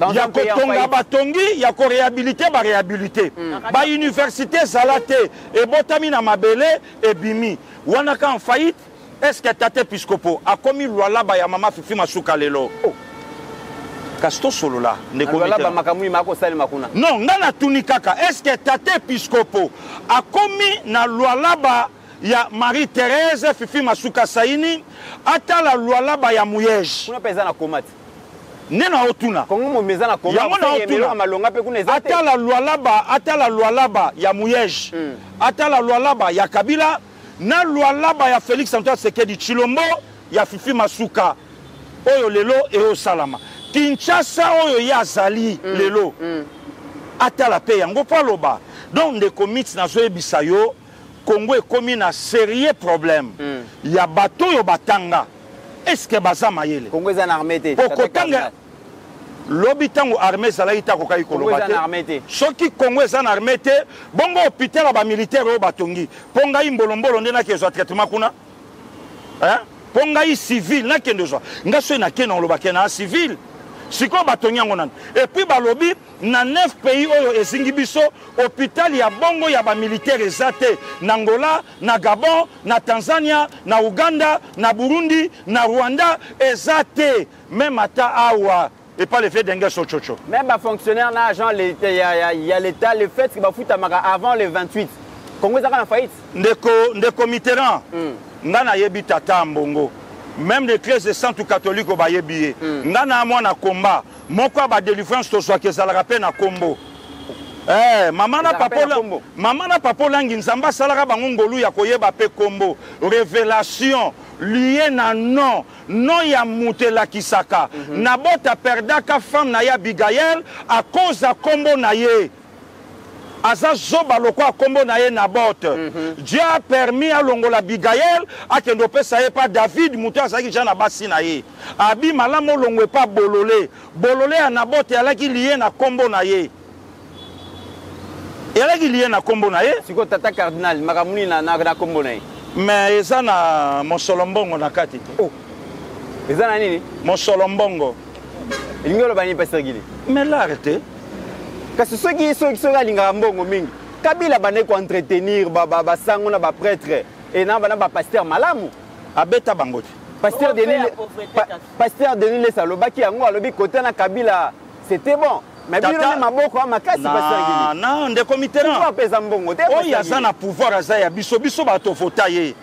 a réhabilité. L'université, Zalaté, et Botamina Mabele, et Bimi. Wanaka en faillite, est-ce que Tate Piscopo a commis loi là-bas, il y a Maman Fifi Masuka Lelo? Casto Solola, non, Nana Tunikaka, est-ce que Tate Episcopo a commis na loi là-bas, il y a Marie-Thérèse, Fifi Masuka Saini, Ata la loi là-bas, il y a Mouyej. Ata la loi là-bas, il y a Mouyej. Ata la loi là-bas, il y a Kabila. Na loi là-bas, il y a Félix Antoine Tshisekedi Chilombo, il y a Fifi Masuka. Oyo Lelo et Oyo Salama. Kinshasa oyo yazali lelo atala pe yango pa loba donc des comites na zo ebisayo Congo ekomi na sérieux problème ya bato yo batanga est-ce que baza mayele Congo ezana armée te okotanga lobitango armée zalai ta kokai kolobate soki Congo ezana armée te bongo hôpital ba militaire yo batongi ponga imbolombolo ndena ke zo traitement kuna hein ponga i civil na kendo zo ngaso na keno lobake na civil. Et puis, Balobi, dans 9 pays où il y a hôpital, il y a Bongo, il y a militaires, en Angola, na Gabon, na Tanzania, na Ouganda, na Burundi, na Rwanda, et même à Tahawa. Et pas le fait d'un gars sur Chocho. Même un fonctionnaire, il y a l'État, le fait qu'il va foutre avant le 28. Congo est en faillite. Ndeko Mitterrand, nana yebi Tata Ambongo. Même les clés de centre catholique au Bayébillé. Nana moi na combat. moko ba délivrance to soa ke za la rappel na Combo. Eh, maman na papola, maman na papola nginzamba salara bangongolu ya koyeba pe Combo. Révélation lié na non, non ya mutela kisaka. Na bota perdaka femme na ya Bigayel à cause a Combo na ye. Aza zoba loko a Combo na ye na bote. Dieu a permis à longola Bigayel à kendo pe sa ye pa David muta sa ki jana basi na ye. Abi malamo longwe pa bolole. Bolole a na bote ala ki lié na Combo na ye. Et là, il y a un combo. Si vous êtes cardinal, Maramouni n'a pas de combo. Mais ça, na mon solombongo na kati. Oh, et ça, nani? Mon solombongo. Il n'y a pas de Pasteur Guilly. Mais là, arrêtez. Parce que ceux qui sont là, ils n'ont pas de combo. Kabila va entretenir, baba sango na ba prêtre et na ba pasteur malamu. Abeta bangote. Pasteur Denis, pasteur Denis les salobaki ango alobi côté na Kabila, c'était bon. Mais bien on ma boko ma kasi Pasteur Guilly. Non, ndeko Mitterrand. Pourquoi pesa mbongo? Oh ya za na pouvoir aza ya biso biso ba to votaye.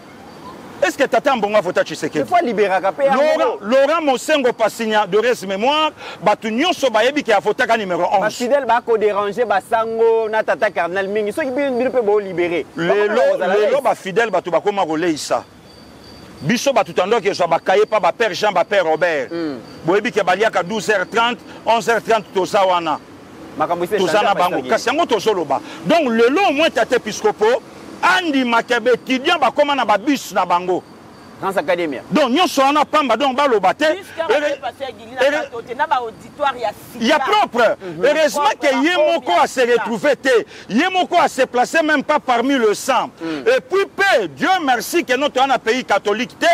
Est-ce que tata Mbongo vota Tshisekedi? Il faut libérer ka pe. Laurent Mosengo Passigna de res mémoire ba tu nyonso ba yebi ki a vota ka numéro 11. Ba fidèle ba ko déranger ba sango na tata cardinal mingi. So ki bi pe ba libérer. Lelo ba fidèle ba to ba koma ko leisa. Biso ba tout ando ke so ba kaye pa ba père Jean ba père Robert. Boyebi ke balia ka 12h30, 11h30 to sawana. Makambo se tozana bango. Kasi ngo to soloba. Donc le long moins tata episcopo Andi Makabe étudiant ba koma na ba bus na bango. Grande académie. Donc nyonso ana pamba donc ba lobate. Il y a propre. Heureusement que Yemoko a se retrouvé té. Yemoko a se placé même pas parmi le sang. Et puis paix, Dieu merci que notre un pays catholique té.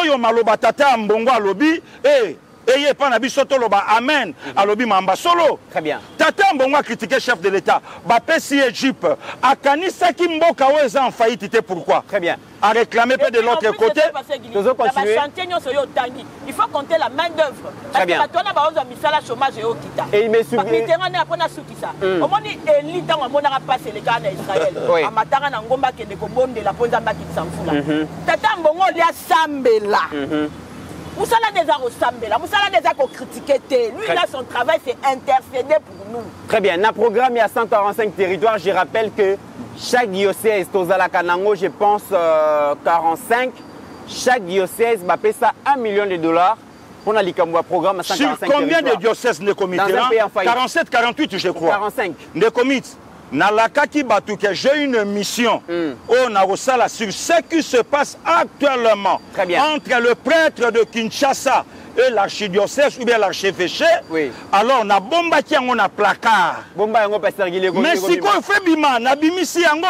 Oyo malobatata Mbongo alobi eh Eye pa na biso to loba amen alobi mamba solo. Très bien. Tata Mbongo a critiqué chef de l'État. Ba pesi Égypte a kanisa ki mboka o eza en faillite té pourquoi? Très bien. À réclamer pas de l'autre côté. Il faut compter la main d'œuvre. Parce que la chômage et au kita. Et il me souvient. Parce que Mitterrand n'a pas souki ça. Au moins élite dans on a passé les gars d'Israël. À matanga na ngomba ke de kobonde la ponza ba kitsan fula. Tata Mbongo lia sambela. Moussala déjà au Sambela, Moussala déjà qu'on critiquait. Lui, là, son travail, c'est intercéder pour nous. Très bien. Dans le programme, il y a 145 territoires. Je rappelle que chaque diocèse, Tozala Kanango, je pense 45. Chaque diocèse va payer ça $1 million. On a le programme à 145 territoires. Combien de diocèses ne comité? 47, 48, je crois. 45. Ne comité. Nalakaki Batouke, j'ai une mission au Narosala sur ce qui se passe actuellement entre le prêtre de Kinshasa et l'archidiocèse ou bien l'archevêché. Oui. Alors, on a bomba qui en a placard. Bomba yango Pasteur Guilly. Mais si qu'on fait bima, nabimisi yango.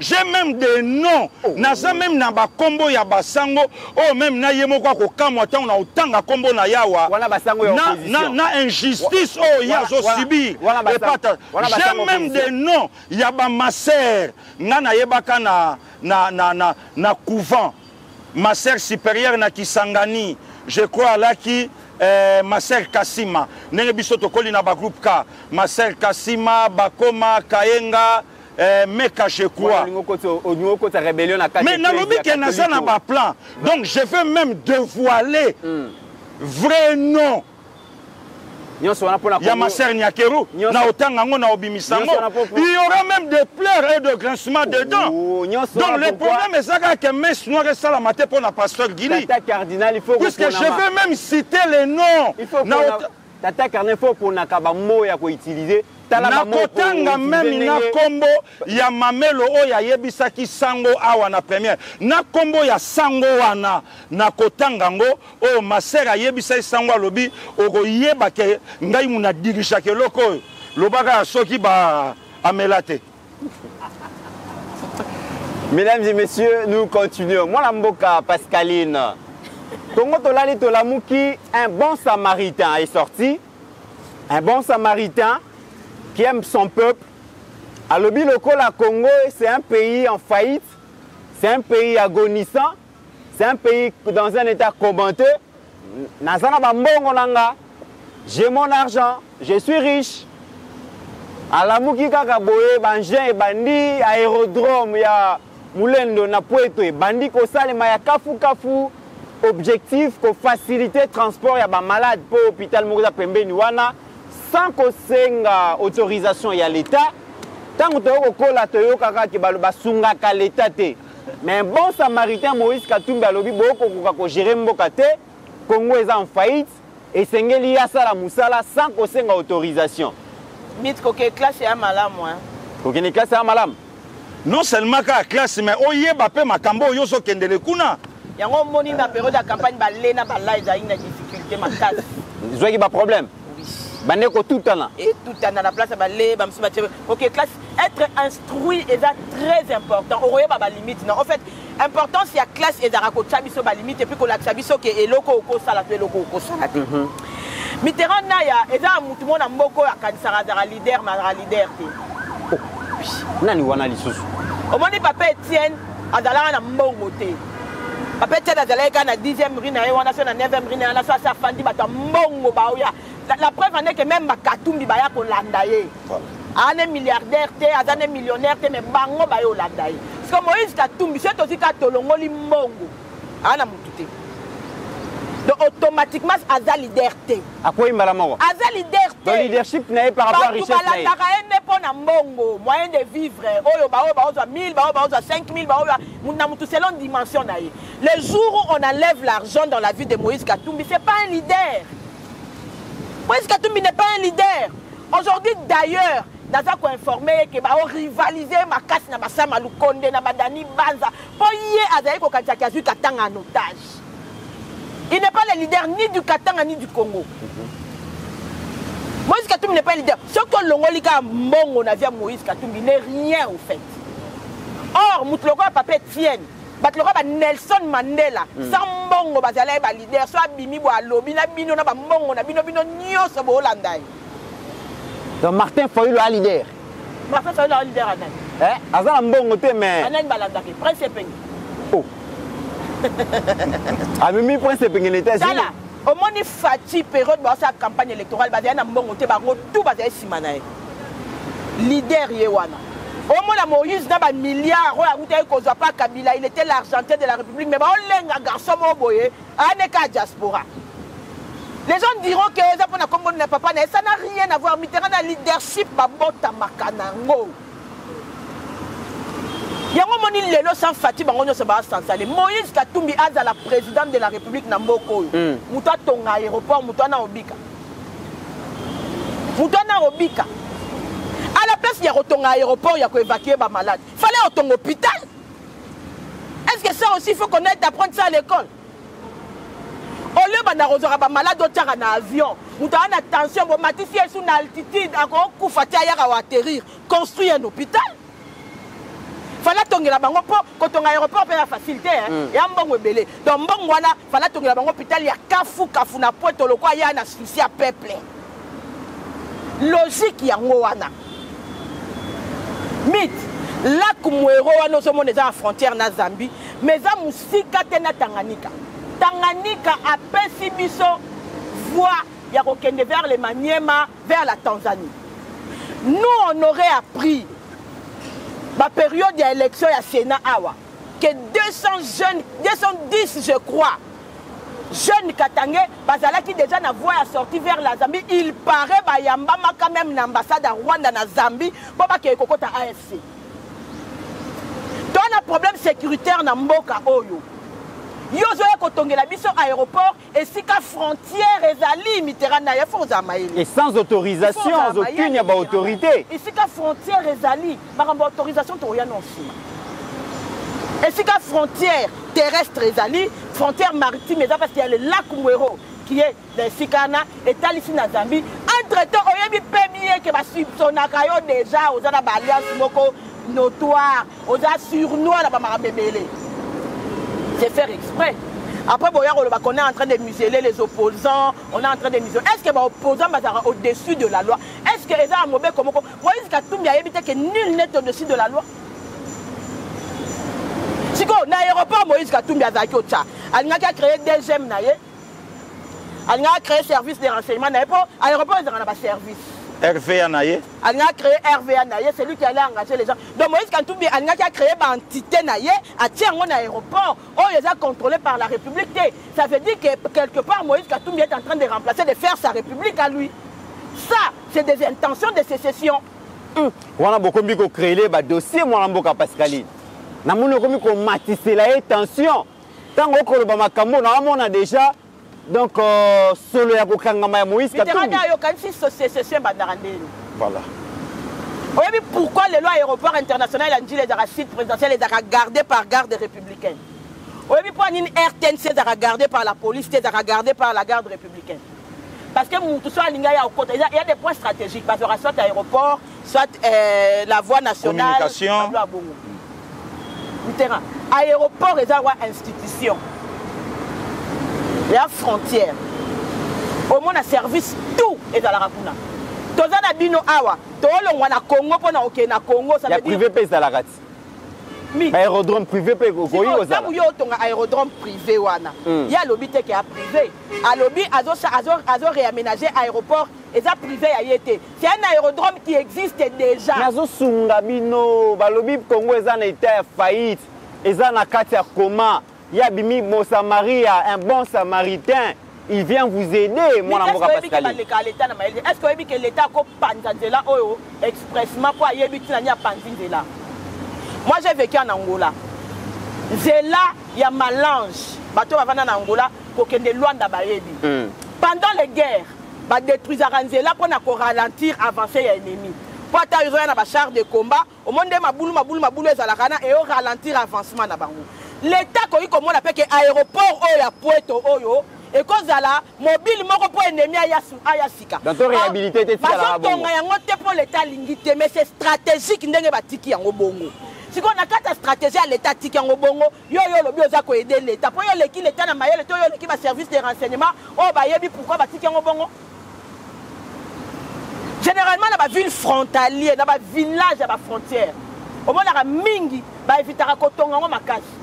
J'ai même des noms. Naza même naba combo ya basango. Oh même na yemo kwa kokamwata on a autant à combo na yawa. Voilà basango ya opposition. Na injustice oh ya zo subir. J'ai même des noms. Ya ba maser. Nga na yebaka na couvent. Maser supérieur na Kisangani. Je crois là qui ma sœur Kassima, Nengebiso Tokoli na ba groupe K, ma sœur Kassima, Bakoma, Kayenga, Meka je crois. Mais Nalobi qui est na ba plan. Donc je veux même dévoiler vrai nom. Il y a ma sœur Nyakero, na otangango na obimisango. Il y aura même des pleurs et de grincements dedans. Donc le problème est ça que mes noirs et ça la maté pour la pasteur Guilly. Puisque je veux même citer les noms. Il faut Tata Carnet faut pour nakabamo ya ko utiliser. Na kotanga même na combo ya mamelo o ya yebisaki sango awa na première. Na combo ya sango wana na kotanga ngo o masera yebisaki sango lobi o ko yeba ke ngai muna dirija ke loko lobaka soki ba amelate. Mesdames et messieurs, nous continuons. Moi la Mboka Pascaline. Congo Tolali Tolamouki, un bon samaritain est sorti. Un bon samaritain qui aime son peuple. À l'obi local, la Congo, c'est un pays en faillite. C'est un pays agonissant. C'est un pays dans un état combattu. J'ai mon argent, je suis riche. À la Mouki Kakaboé, Banjé, Bandi, aérodrome, il y a Moulendo, Napoeto, Bandi Kosale, Maya Kafu Kafu. objectif ko faciliter transport ya ba malade po hôpital mokoza pembeni wana sans kosenga autorisation ya l'état tango to kokola to yokaka ke baloba sunga ka l'état te. Mais bon samaritain Moïse Katumbi alobi boko kokoka ko gérer mboka te, Congo eza en faillite et Sengeli ya sala musala sans kosenga autorisation. Mit koke classe ya malamu hein. Koke ni classe ya malamu. Non seulement ka classe mais oye ba pe makambo yo so kendele kuna. Il y a un période de campagne qui a difficulté. Vous avez un problème? Oui. Vous avez tout le temps. Et tout le temps, dans la place, ok, classe, être instruit est très important. Vous voyez la limite. En fait, l'importance, c'est la classe et la limite. Et puis, la classe, c'est loko loko. Mitterrand, il y a tout le monde qui est leader, mais leader. Au moment où papa Etienne, il y a un bon côté. Peut-être que la 10e rue, la 9e rue, la 10e. La preuve est que même Katumbi est hollandais. Il est milliardaire, il est millionnaire, mais il est hollandais. Parce que Moïse Katumbi, c'est aussi Katolongo, il est mongo. Donc automatiquement, il est leader. À quoi il est mort? Il est leader. Le leadership n'est pas rapport à richesse. Il n'est pas mongo, moyen de vivre. Il y a 1000, 5000, selon dimension. Le jour où on enlève l'argent dans la vie de Moïse Katumbi, ce n'est pas un leader. Moïse Katumbi n'est pas un leader. Aujourd'hui, d'ailleurs, nous avons informé que nous rivalisé ma casse, na avons malukonde, na badani banza. Pour y Katang en otage. Il n'est pas le leader ni du Katanga ni du Congo. Moïse Katumbi n'est pas le leader. Ce que l'ongolika mongo n'a vu à Moïse Katumbi n'est rien au fait. Or, Moutloko a papé tienne. Nelson Mandela, sans bongo, leader, soit Bimi, Lobina, Bino, Bongo, Bino, Bino, Hollandais. Donc Martin Fayulu a leader. Martin Fayulu a leader. Azan Bongo, mais. Anan Balandaki, Prince Peng. Oh. Amimi, Prince Peng, il était là. Au moment où Fati, période, sa campagne électorale, il y a un bon côté, tout basé sur Simanaï. Leader, Yewana. Au moins, Moïse n'a pas de milliards, il était l'argentin de la République, mais on l'a un garçon, à diaspora. Les gens diront que ça n'a rien à voir, Mitterrand a leadership, il y a un moment sans fatigue, Moïse Katumbi a la présidente de la République, Namboko. Mouta ton aéroport, Moutana Obika. Moutana Obika. À la place, il y a un aéroport, il y a évacué les malades. Il fallait un hôpital. Est-ce que ça aussi, il faut qu'on aide d'apprendre ça à l'école? Au lieu de malade, on a un avion. On a une attention, on a une altitude, on a atterrir, construire un hôpital. Il fallait qu'on ait un aéroport, quand on a un aéroport, on a facilité. Il y a un bon belé. Donc, il fallait qu'on ait un hôpital, il y a Kafou, Kafou, na Pointe, il y a un souci à peuple. Logique, il y a un Wana. Mythe, là que nous sommes à la frontière na Zambie, mais nous sommes à Tanganyika. Tanganyika a pesé biso voie vers les Maniema, vers la Tanzanie. Nous, on aurait appris, la période d'élection à Sénat, que 200 jeunes, 210 je crois, jeunes Katangais, qui déjà na voie à sortir vers la Zambie, il paraît qu'il y a quand même une ambassade à Rwanda, na Zambie, pour qu'il y ait un AFC. Donc, on a un problème sécuritaire dans Mboka Oyo. Yo zoya kotonge la mission aéroport et si ka frontière ezali Mitterrand na yefo zamaeli. Et sans autorisation, aucune yaba autorité. Et si ka frontière ezali, baramba autorisation to ya non sima. Et si ka frontière terrestre ezali, frontière maritime ezali parce qu'il y a le lac Mweru qui est dans Sikana et ici na Zambie. Entre-temps, oyebi pemie ke ba subsonaka yo déjà aux ana balias moko notoire, aux a surnois na ba marabebele. C'est faire exprès. Après, on est en train de museler les opposants, on est en train de museler. Est-ce que les opposants sont au-dessus de la loi? Est-ce que les armes sont comme ça? Moïse Katumbi a évité que nul n'est au-dessus de la loi. Si on a un aéroport, Moïse Katumbi a créé des gemmes, il a créé un service de renseignement, l'aéroport est dans un service. RVA Naye. Il a créé RVA Naye, c'est lui qui allait engager les gens. Donc Moïse Katumbi, il a créé l'entité Naye, à Tiangon aéroport, où il est contrôlé par la République. Ça veut dire que quelque part, Moïse Katumbi est en train de remplacer, de faire sa République à lui. Ça, c'est des intentions de sécession. On a beaucoup de créer des dossiers, mon Mboka Pascaline. On a matisser la tension. Tant qu'on a déjà. Donc, solo ya kokangama Moïse Katumbi. Mitterrand a eu sécession bandarandé. Voilà. Voyez pourquoi les lois aéroports internationaux ont dit les arachides présidentielles les a gardées par garde républicaine. Voyez pourquoi une RTNC a gardé par la police, a gardé par la garde républicaine. Parce que tout ça, il y a des points stratégiques, parce qu'il y aura soit l'aéroport, soit la voie nationale. Communication. Mitterrand, aéroport et institution. La frontière. Au moins, on a service tout est dans la Rapuna. Tout ça, on a awa. Tout le monde a Congo pour na okena Congo. Ça veut dire. Privé pays dans la Rat. Aérodrome privé pays au Congo. Si vous avez un aérodrome privé, il y a lobby qui a privé. À lobby, azo réaménager aéroport et ça privé a été. C'est un aérodrome qui existe déjà. Azo sungabino, lobby Congo est en état faillite. Ils en a quatre communs. Yabimi Mosamaria, un bon samaritain, il vient vous aider, mon amour. Est-ce que l'État a expressement pour y aller? Moi j'ai vécu en Angola. Zela, il y a Malange, bateau avant en Angola, pour qu'il y ait des lois d'Abayebi. Pendant les guerres, il détruit Zela pour ralentir, avancer l'ennemi. Pour atteindre un char de combat, au monde de Maboulou, et au ralentir l'avancement d'Abarou. L'État qui appelle l'aéroport Oya Puerto Oyo et cause là mobile moko pour ennemi ayasika. Dans ton réhabilité était ça pour l'État lingité mais c'est stratégique ndenge batiki yango bongo. Si on a quatre stratégies à l'État tiki yango bongo, yo yo lobi oza ko aider l'État. Pour yo leki l'État na mayele to yo leki ba service de renseignement, o ba yebi pourquoi batiki yango bongo. Généralement na ba ville frontalière, na ba village na ba frontière. Au moins na mingi ba évitera ko tonga ngo makasi.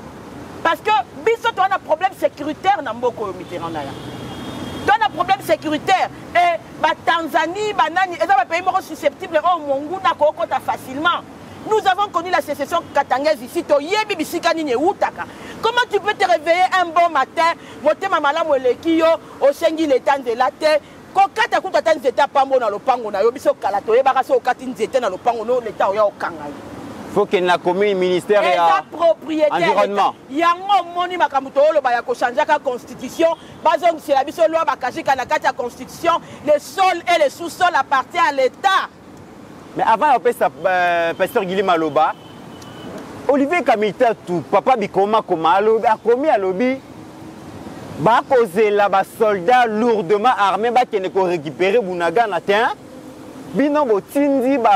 Parce que biso tu as un problème sécuritaire dans Mboko Mitterrand. Tu as un problème sécuritaire et la Tanzanie, Banani, et un pays susceptible au Monguna facilement. Nous avons connu la sécession katangaise ici. Comment tu peux te réveiller un bon matin, monter ma malam Oleki yo, au Sengi les temps de la terre, quand tu as un état pambo dans le pango, na yobiso kalatoye baraso okati nzete dans le pango no l'état oya okanga. Il faut qu'il y ait une commune, ministère et environnement. Il y a la constitution. Les sols et les sous-sols appartiennent à l'État. Mais avant, Pasteur Guilly Maloba, Olivier Kamita, tout, Papa Bikoma, a commis à l'objet. Bah, causé là, bah, soldats lourdement armés, bah, qui ne peuvent récupérer Bounaga, Natin. Bino botindi ba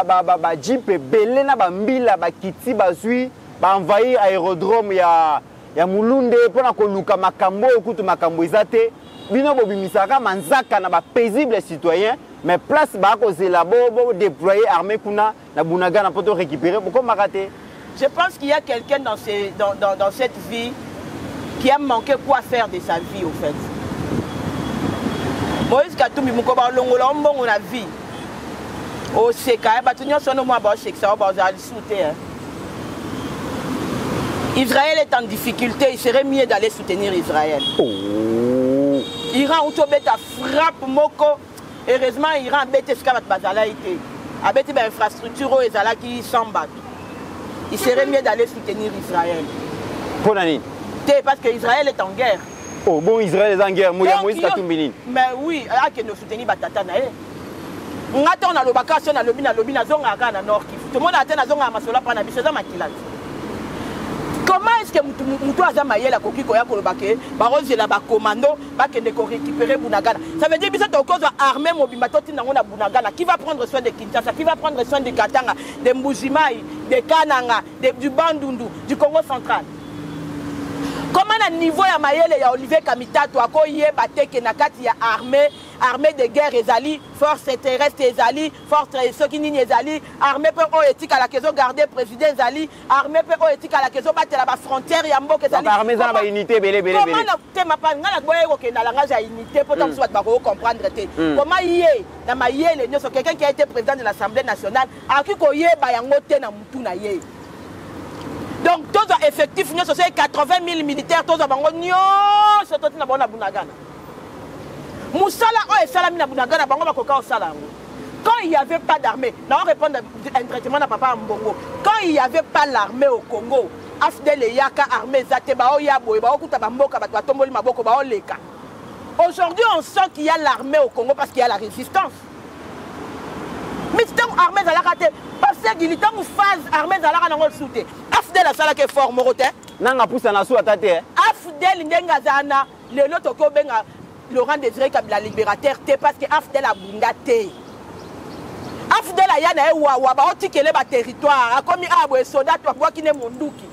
jeep belé na ba mbila ba kiti bazui ba envahir aérodrome ya Mulunde pona ko luka makambo okutu makambo ezate bino bobimisaka manzaka na ba paisible citoyen mais place ba ko zela bo déployer armée kuna na bunaga na poto récupérer pourquoi maraté. Je pense qu'il y a quelqu'un dans cette vie qui aime manquer quoi faire de sa vie au fait. Moïse Katumbi moko ba longola mbongo na vie. Au Seka, Israël est en difficulté, il serait mieux d'aller soutenir Israël. Iran ou beta frappe moko. Heureusement, Iran bête ce bazala été. A bête infrastructure et zala qui s'embattent. Il serait mieux d'aller soutenir Israël. Pour l'année. Parce que Israël est en guerre. Oh bon, Israël est en guerre. Moïse Katumbi. Mais oui, là que nous soutenir Batata nae. On attend la location, la lobby, la zone à nord. Tout le monde attend la zone à Masola Panabis, à Makilat. Comment est-ce que Moutoaza Mayel a coquille Koya pour le baquet, Barose et la Bakomando, Bakende ko récupérer Bunagana? Ça veut dire que c'est en cause armée Mobimatotin à Bunagana. Qui va prendre soin de Kinshasa? Qui va prendre soin de Katanga, de Mbujimaï, de Kananga, du Bandundu, du Congo central? Comment à niveau ya mayele ya Olivier Kamita to akoyé bateke na kati ya armée de guerre ezali, force terrestre ezali, force soki nini ezali, armée pe o etika la kezo garder président ezali, armée pe o etika la kezo batela ba frontière ya mboka ezali. Armée za ba unité belé. Comment na tema pa ngala boye ko kenda la ngaja unité pour tant soit ba ko comprendre té. Comment yé na mayele nyoso quelqu'un qui a été président de l'Assemblée nationale akiko yé ba yango té na mutu na yé. Donc, tous les effectifs, nous sommes 80 000 militaires, tous les quand il n'y avait pas d'armée, nous allons répondre à un traitement de Papa Ambongo. Quand il n'y avait pas l'armée au Congo, aujourd'hui, on sent qu'il y a l'armée au Congo parce qu'il y a la résistance. Mais si l'armée a raté, parce qu'il y a une phase armée a raté. Afdel a sala ke fort morotin. Nanga poussa na sou atate. Afdel ndenga zana le loto ko benga Laurent Désiré Kabila libérateur té parce que Afdel a bundate. Afdel a yana e wawa ba otikele ba territoire a komi abo e soda to kwa kine monduki.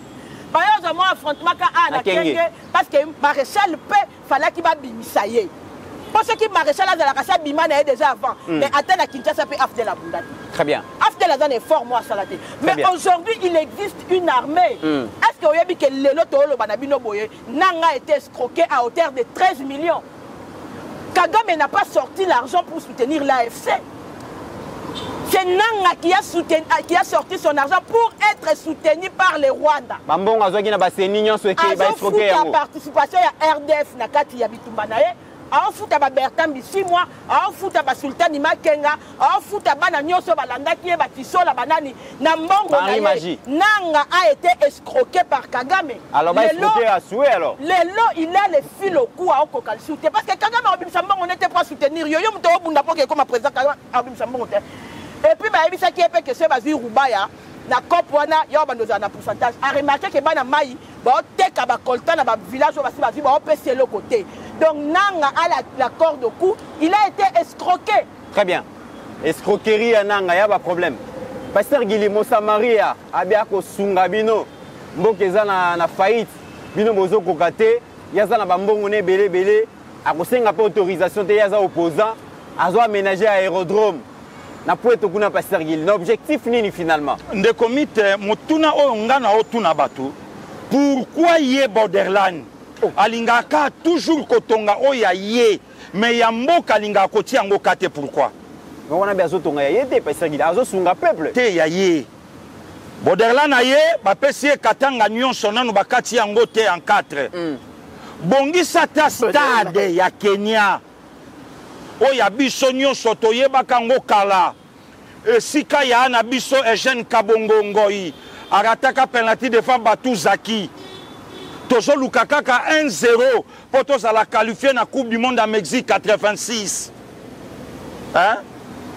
Ba yo zamo affrontement ka ana kenge parce que maréchal pe fallait ki ba bimisaye. Parce que maréchal azala ka sa bimana déjà avant mais atteint à Kinshasa pe Afdel a bundate. Très bien. Afdel Azan est fort, moi, salaté. Mais aujourd'hui, il existe une armée. Est-ce que vous avez dit que le Banabino Boye n'a été escroqué à hauteur de 13 millions? Kagame n'a pas sorti l'argent pour soutenir l'AFC. C'est Nanga qui a sorti son argent pour être soutenu par les Rwandais. Bambon Azogina Bassenion souhaité escroquer la participation à RDF Nakati Yabitumbanaye. On fout à Bertambi 6 mois, on fout à Sultan Imakenga, on fout à Bananyoso Balanda qui est Batiso la banane. Nambongo Nanga a été escroqué par Kagame. Alors, les lots, il a les fils au cou à Okokal soutenir. Parce que Kagame Abim Sambongo n'était pas soutenir. Yoyo Mouto Bundapo qui est comme président Kagame Abim Sambongo. Et puis, il y a qui est que c'est Basu Roubaya. Na kopwana yo bandozana pourcentage a remarqué que bana mai ba teka ba coltana ba village ba si ba vi ba opese le côté donc nanga a la corde au cou il a été escroqué. Très bien, escroquerie ya nanga ya ba problème. Pasteur Guilly Mosa Maria abia ko sunga bino mbokeza na faillite bino bozo ko kate yaza na bambongo ne belé a ko senga pa autorisation te yaza opposant azo aménager aérodrome. Na poeto kuna Pasteur Guilly, l'objectif nini finalement? Nde komite motuna o ngana o tuna batu. Pourquoi yé borderline? Alingaka toujours kotonga o ya yé, mais ya mboka linga kotia ngo kate pourquoi? On a besoin tonga ya yé te Pasteur Guilly, azo sunga peuple. Te ya yé. Borderline a yé, ba pesie katanga nyon sonano ba katia ngo te en 4. Bongisa ta stade ya Kenya. Oya biso nyonso toyebaka ngo kala esika ya na biso Eugène Kabongo Ngoyi arataka penalty de famba Tuzaki tozoluka kaka 1-0 po tozala qualifier na Coupe du Monde à Mexique 86 hein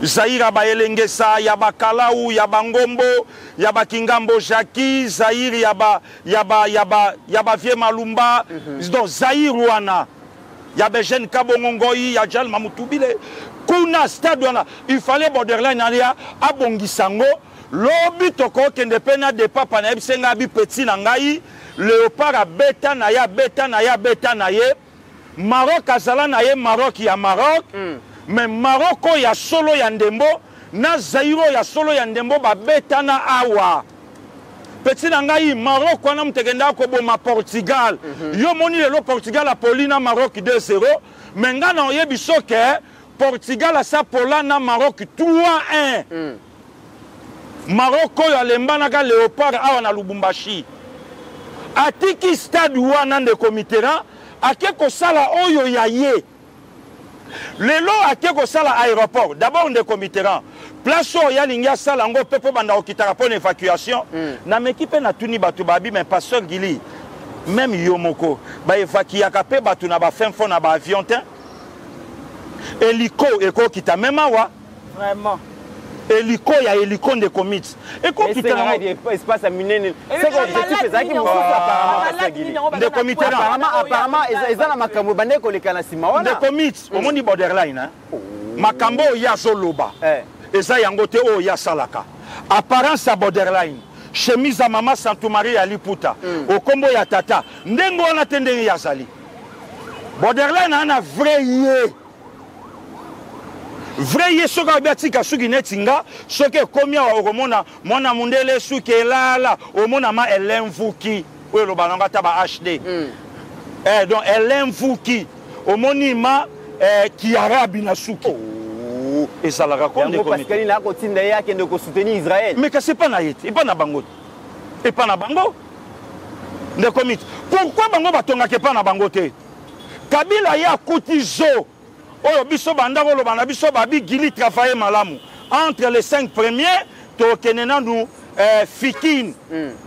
Zaïra Bayelengesa ya Bakalau ya Bangombo ya Bakingambo Jaki Zaïri ya ba Vie Malumba donc Zaïrwana ya Eugène Kabongo Ngoyi ya Jal Mamutubile kuna stade wana il fallait borderline alia abongisango lobi toko kende pena de papa na bisenga bi petit na ngai Léopard a beta na ye Maroc azala na ye Maroc mais Maroko ya solo ya ndembo na Zairo ya solo ya ndembo ba beta na awa petit nangai Maroc wana mtekenda ko boma Portugal yo moni lelo Portugal a polina Maroc 2-0 mais nga na yebi soke Portugal a sa polana Maroc 3-1 Maroc ko ya lemba na ka Léopard awa na Lubumbashi atiki stade wana de Mitterrand akeko sala oyo ya ye lelo akeko sala aéroport d'abord de Mitterrand place où il y a l'inga salango pepo banda okitara pour évacuation na m'équipe na tuni batu babi mais Pasteur Guilly même yomoko ba évacuer kapé batu na ba fin fond na ba avion tin hélico eko kita même wa vraiment hélico ya hélico de commit eko kita na espace minene c'est que tu fais ça qui me apparemment de commit apparemment ezana makambo bande ko lekana sima wana de commit au monde borderline hein makambo ya soloba et ça, il y a un côté où il y a Salaka. Apparence à borderline. chemise à maman Santomari à Liputa, au Combo Yatata, Nengo on attendait Yazali. Borderline en a vrai ce qu'a bâti Kasuginetsinga, ce que combien au Romona, mon amundele soukela, au Monama et l'envouki, ou le Balangata HD. Donc elle l'envouki, au Monima qui arabe inasuki. Et ça la raconte. Parce qu'il a continué d'ailleurs qu'il ne soutenir Israël. Mais que c'est pas naït, et pas na bango, et pas na bango. Ne commit. Pourquoi bango batonga que pas na bangoté? Kabila ya koutizo. Oh biso banda rolo bana biso babi Guilly travailler malamu. Entre les 5 premiers, tokenena nous Fikin,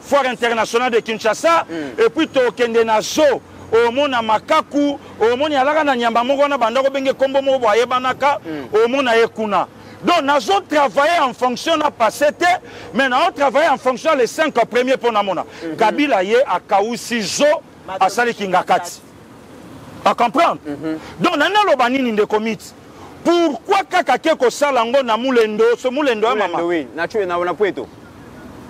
Foire internationale de Kinshasa, et puis tokenena zo. Omona makaku omoni alaka na nyamba moko na bandako benge kombo moko boyebanaka omona ekuna donc nous avons travaillé en fonction na passete mais nous avons travaillé en fonction les 5 premiers pour namona Kabila ye akausi zo asali kingakati à comprendre donc nana lobani ni de commit pourquoi kakake ko salango na mulendo so mulendo mama oui na tué na pueto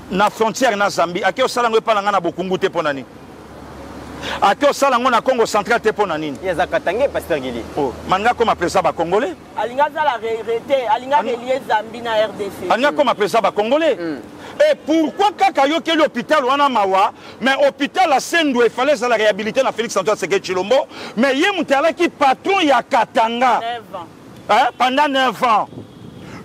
na frontière na Zambie akio salango pa langa na bokungute ponani à quel salango on a Congo central te ponanine. Il y a Zakatangé Pasteur Guilly. Oh, manga comme appelle ça ba congolais. Alinga za la réalité, alinga relier Zambie na RDC. Alinga comme appelle ça ba congolais. Et pourquoi kaka yo ke l'hôpital wana mawa, mais hôpital la Sendou il fallait ça la réhabiliter na Félix Antoine Tshisekedi Chilombo, mais yé mutala qui patron ya Katanga. 9 ans. Hein, pendant 9 ans.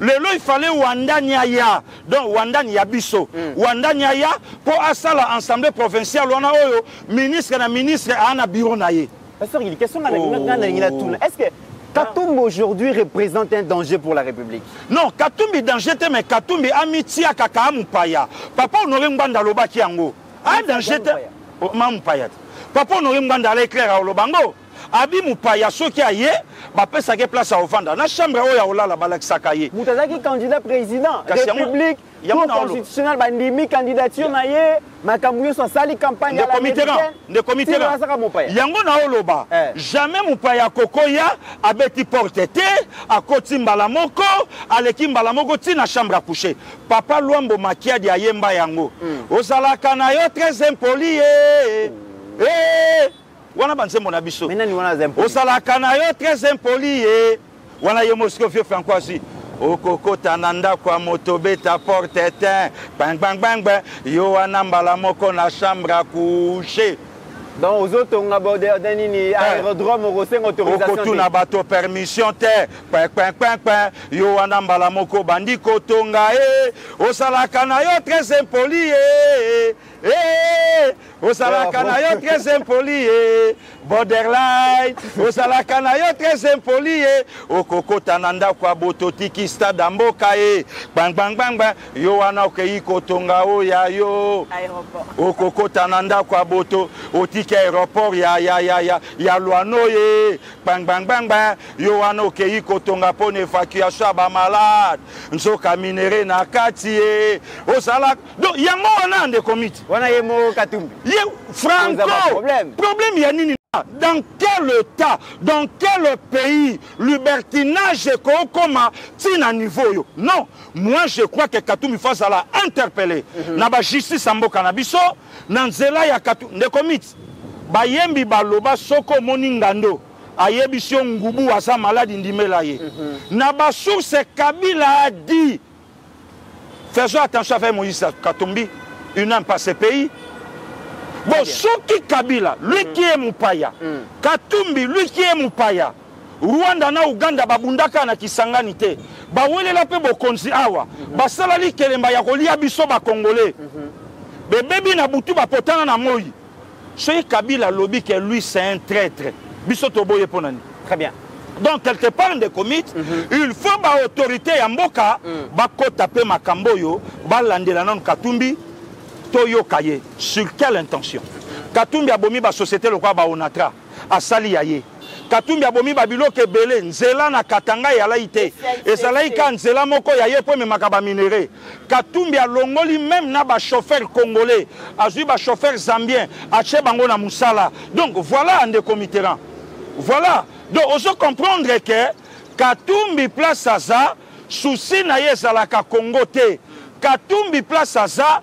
Le lot il fallait Wanda Nyaya, donc Wanda Nyabiso, Wanda Nyaya pour asala l'Assemblée provinciale, on a ministre na ministre ana bureau naie. Pasteur, une question à la Guinée. Est-ce que Katumbi aujourd'hui représente un danger pour la République? Non, Katumbi danger mais Katumbi amitié à Kaka Mupaya. Papa on aurait mbanda loba kiango. Ah danger Mupaya. Papa on aurait mbanda l'éclair à Olobango. Abi Mupaya soki aye bapé sa place à Ovanda na chambre oya olala balakisa kaye mutazaki candidat président république pour constitutionnel bandimi candidature naye makambuyo so sali campagne ya le comité yango na oloba jamais Mupaya kokoya abeti porte té akoti mbala moko aleki mbala moko ti na chambre à coucher papa Luambo Makiadi ayemba yango ozalaka na yo très impoli wana banze mona biso menani wana zempo osalaka na yo très impoli wana yo mosiko vieux francoisi okokota na ndako ya moto beta porte éteinte bang bang bang bang yo wana mbala moko na chambre à coucher donc ozotonga bordel nini aérodrome okosenga autorisation okotuna bato permission te pang pang pang pang yo wana mbala moko bandi kotonga osalaka na yo très impoli Osalakanayo très impoli, borderline, Osalakanayo très impoli, Okoko Tananda kwa bototiki stade mboka bang bang bang bang, yo wana okeyi kotonga oya yo, Okoko Tananda kwa boto, otiki aéroport ya Luano bang bang bang bang, yo wana okeyi kotonga pone évacuation ba malade, nzoka minere na kati Osalak, donc yango wana ande komiti. On a eu mon Katumbi. Franco, problème il y a nini. Dans quel état, dans quel pays, libertinage et comment tient à niveau? Non, moi je crois que Katumbi face à la interpeller. Naba justice ambo kanabiso, nanzela ya Katumbi ne commit. Bayembi baloba soko moningando. Ayebisio ngubu asa malade indimelaye. Naba source Kabila a dit. Faisons attention à Moïse Katumbi. Une âme par ce pays. Bon, Soki Kabila, lui qui est Mupaya, Katumbi, lui qui est Mupaya, Rwanda na Uganda, Babundaka na Kisanganite, Bawele la Pebo Konzi Awa, Basalali Kelemba Yakoli Abiso ba Congolais, Bébé na Boutou Bapotana na Moyi. Soki Kabila lobby que lui c'est un traître. Biso Toboye Ponani. Très bien. Donc, quelque part, des comités, il faut ba autorité Yamboka, Bakota Pe Makamboyo, Balandelanon Katumbi. Toyo Kaye, sur quelle intention? Katumbi abomi ba société lokwa ba onatra, asali yaye. Katumbi abomi ba biloke belé, nzela na katanga yala ite. Ezalai ka nzela moko yaye po me makaba minéré. Katumbi alongoli même na ba chauffeur congolais, azui ba chauffeur zambien, ache bango na musala. Donc voilà ande committerant. Voilà. Donc oso comprendre que Katumbi place aza souci na ye zalaka Congo te. Katumbi place aza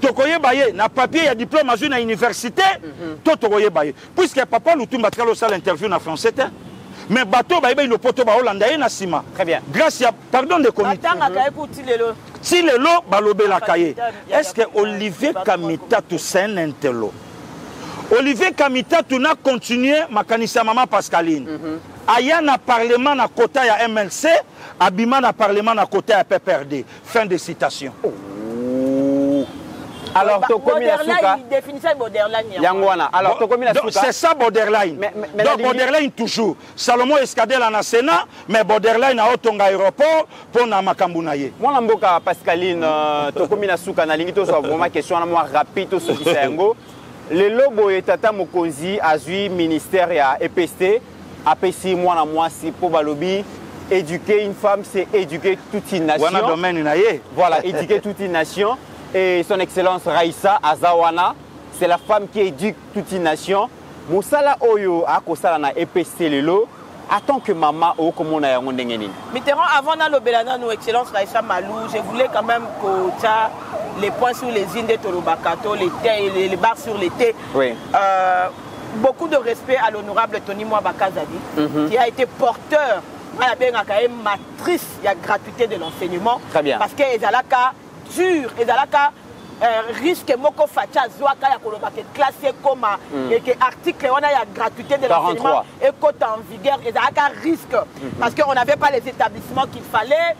tokoye baye na papier ya diplôme azu na université to tokoye baye puisque papa Lutumba tkalo sal interview na français te mais bato baye baye lopoto ba hollandais na sima. Très bien. Grâce à pardon de comité. Si le lot balobela kaye. Est-ce que Olivier Kamita tout sen intelo? Olivier Kamita tout na continuer makanisa maman Pascaline. Aya na parlement na kota ya MLC, abima na parlement na kota ya PPRD. Fin de citation. Alors, tu borderline. Donc, c'est ça, borderline. Donc, borderline toujours. Salomon Escadel en Sénat, mais borderline à Otonga aéroport pour Namakambounaye. Moi, je suis Pascaline, vraiment question rapide sur le lobo et Tata Mokonzi a eu ministère à EPC. APC, moi, c'est pour Balobi. Éduquer une femme, c'est éduquer toute une nation. Voilà, éduquer toute une nation. Et son excellence Raïssa Azawana, c'est la femme qui éduque toute une nation. Moussala Oyo a kosalana EPC lelo. Attends que maman o comme on a ngondengeni. Mitterrand avant na lobelana nos excellence Raïssa Malou, je voulais quand même que les points sur les îles de Torobakato, les thés, les bars sur les thés. Oui. Beaucoup de respect à l'honorable Tony Mouabaka Zadi qui a été porteur à la Bengakae matrice il y a gratuité de l'enseignement. Très bien. Parce que ezalaka dur et d'alaka risque moko facha zoaka ya koloba ke classé comme et que article on a la gratuité de l'enseignement et cote en vigueur et d'alaka risque parce qu'on n'avait pas les établissements qu'il fallait,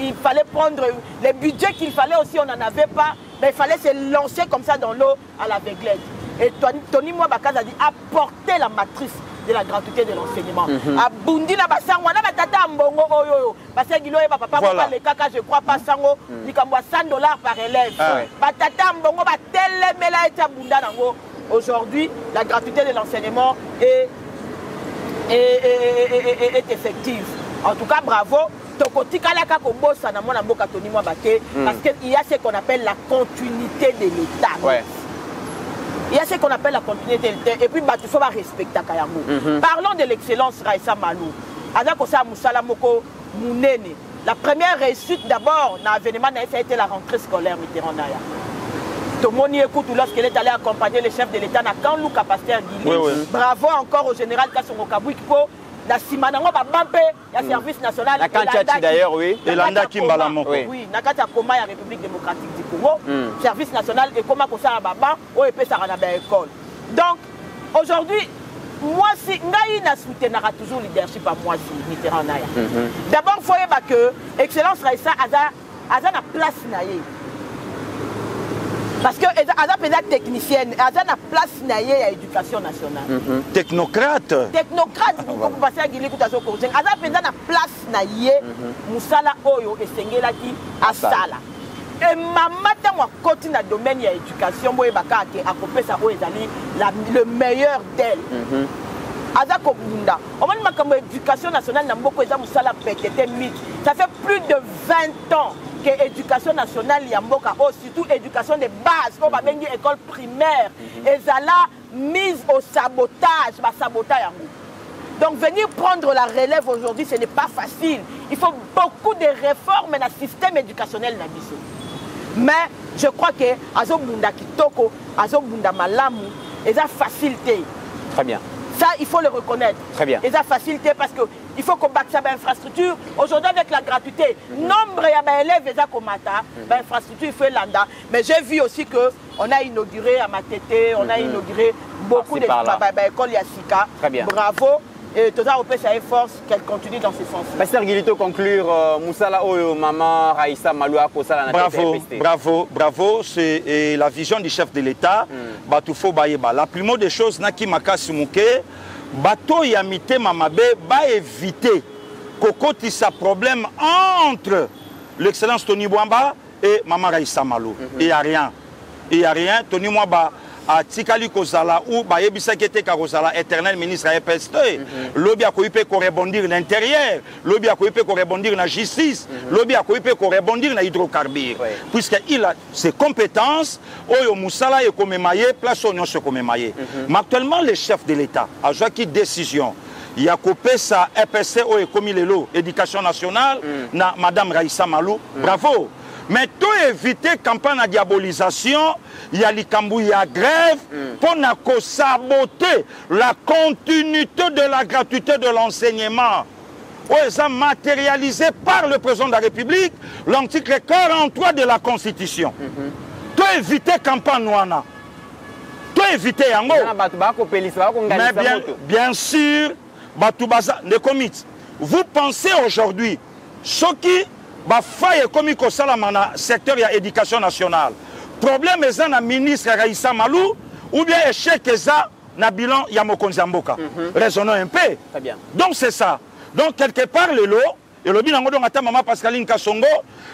il fallait prendre les budgets qu'il fallait aussi, on n'en avait pas, mais il fallait se lancer comme ça dans l'eau à l'aveuglette. Et Tony Mouabaka Zadi a porté la matrice de la gratuité de l'enseignement. À Bundi na basango na batata mbongo oyo parce que loye papa papa le kaka je crois pas sango dikambo $100 par élève. Batata mbongo ba telemela eta bunda nango. Aujourd'hui, la gratuité de l'enseignement est effective. En tout cas, bravo. Parce qu'il y a ce qu'on appelle la continuité de l'État. Il y a ce qu'on appelle la continuité de l'État. Et puis, tout ça va respecter Kayamou. Parlons de l'excellence Raïssa Malou. La première réussite d'abord dans l'événement, ça a été la rentrée scolaire Mitterrandaya. Tout le monde écoute lorsqu'elle est allée accompagner le chef de l'État, Nakanluka Pasteur Guilly. Bravo encore au général Kassongo Kabouikpo. La Simanango Babampe, la service national. La Kantiachi d'ailleurs, oui. Et l'Anda Kimbalamoko. Oui, Nakata Koma, la République Démocratique du Congo. Service national et Koma Kosa Baba, OEP Saranaba École. Donc, aujourd'hui, moi, si Naïna soutenera toujours le leadership à moi, si Mitterrand Naya. D'abord, il faut que Excellence Raïssa Aza na place Naye. Parce que Aza Pesa technicienne, Aza na place naïe à l'éducation nationale. Technocrate. Technocrate, vous pouvez passer à Guilé Koutazo Kouzeng. Aza Pesa na place naïe, Moussala Oyo et Sengela qui a Sala. Et maman, moi, continue dans le domaine de l'éducation, moi, Baka, qui a coupé sa roue et le meilleur d'elle. Aza Kobunda. Au moment où l'éducation nationale n'a beaucoup de Moussala Pétété Mik, ça fait plus de 20 ans. Éducation nationale Yamboka, surtout éducation de base, on va bien dire école primaire, et ça l'a mise au sabotage, donc venir prendre la relève aujourd'hui, ce n'est pas facile. Il faut beaucoup de réformes dans le système éducationnel Nabiso. Mais je crois que Azobunda Kitoko, Azobunda Malamu, ils ont facilité. Très bien. Ça, il faut le reconnaître. Très bien. Ils ont facilité parce que il faut combattre ça l'infrastructure. Aujourd'hui, avec la gratuité, nombre d'élèves et l'infrastructure, il faut l'anda. Mais j'ai vu aussi qu'on a inauguré à Matete, on a inauguré beaucoup d'écoles Yassika. Très bien. Bravo. Et tout ça, on peut faire force qu'elle continue dans ce sens. Pasteur Guilito, conclure, Moussala Oyo, maman Raïssa Maloua, Kosala, bravo, bravo, bravo. C'est la vision du chef de l'État. Batoufo Bayeba. La primo des choses, Naki Makasumuke. Bato Yamite Mamabe va éviter Kokoti sa problème entre l'excellence Tony Bwamba et Maman Raïssa Malou. Il n'y a rien. Tony Mwamba atikali kozala ou bayebisa kete kozala éternel ministre ya Pasteur lobby akoyipe ko rebondir na intérieur, lobby akoyipe ko rebondir na justice, lobby akoyipe ko rebondir na hydrocarbures puisque il a ses compétences oyo musala e komemaye place onyo se komemaye. Mais actuellement le chef de l'État a jaki décision ya kopesa EPC oyo komi lelo éducation nationale na madame Raïssa Malou, bravo. Mais tout éviter campagne à diabolisation, il y a les cambouilles à grève, pour qu'on saboter la continuité de la gratuité de l'enseignement. Ils ont matérialisé par le président de la République l'article 43 de la Constitution. Tout éviter campagne noana. Tout éviter en gros. Mais bien sûr, les comités. Vous pensez aujourd'hui, ce qui ba faille comme il na secteur ya éducation nationale. Problème eza na ministre Raïssa Malou ou bien échec eza na bilan ya mokonzi mboka. Raisonnons un peu. Très bien. Donc c'est ça. Donc quelque part le lot et le bilan donc ata maman Pascaline Kasongo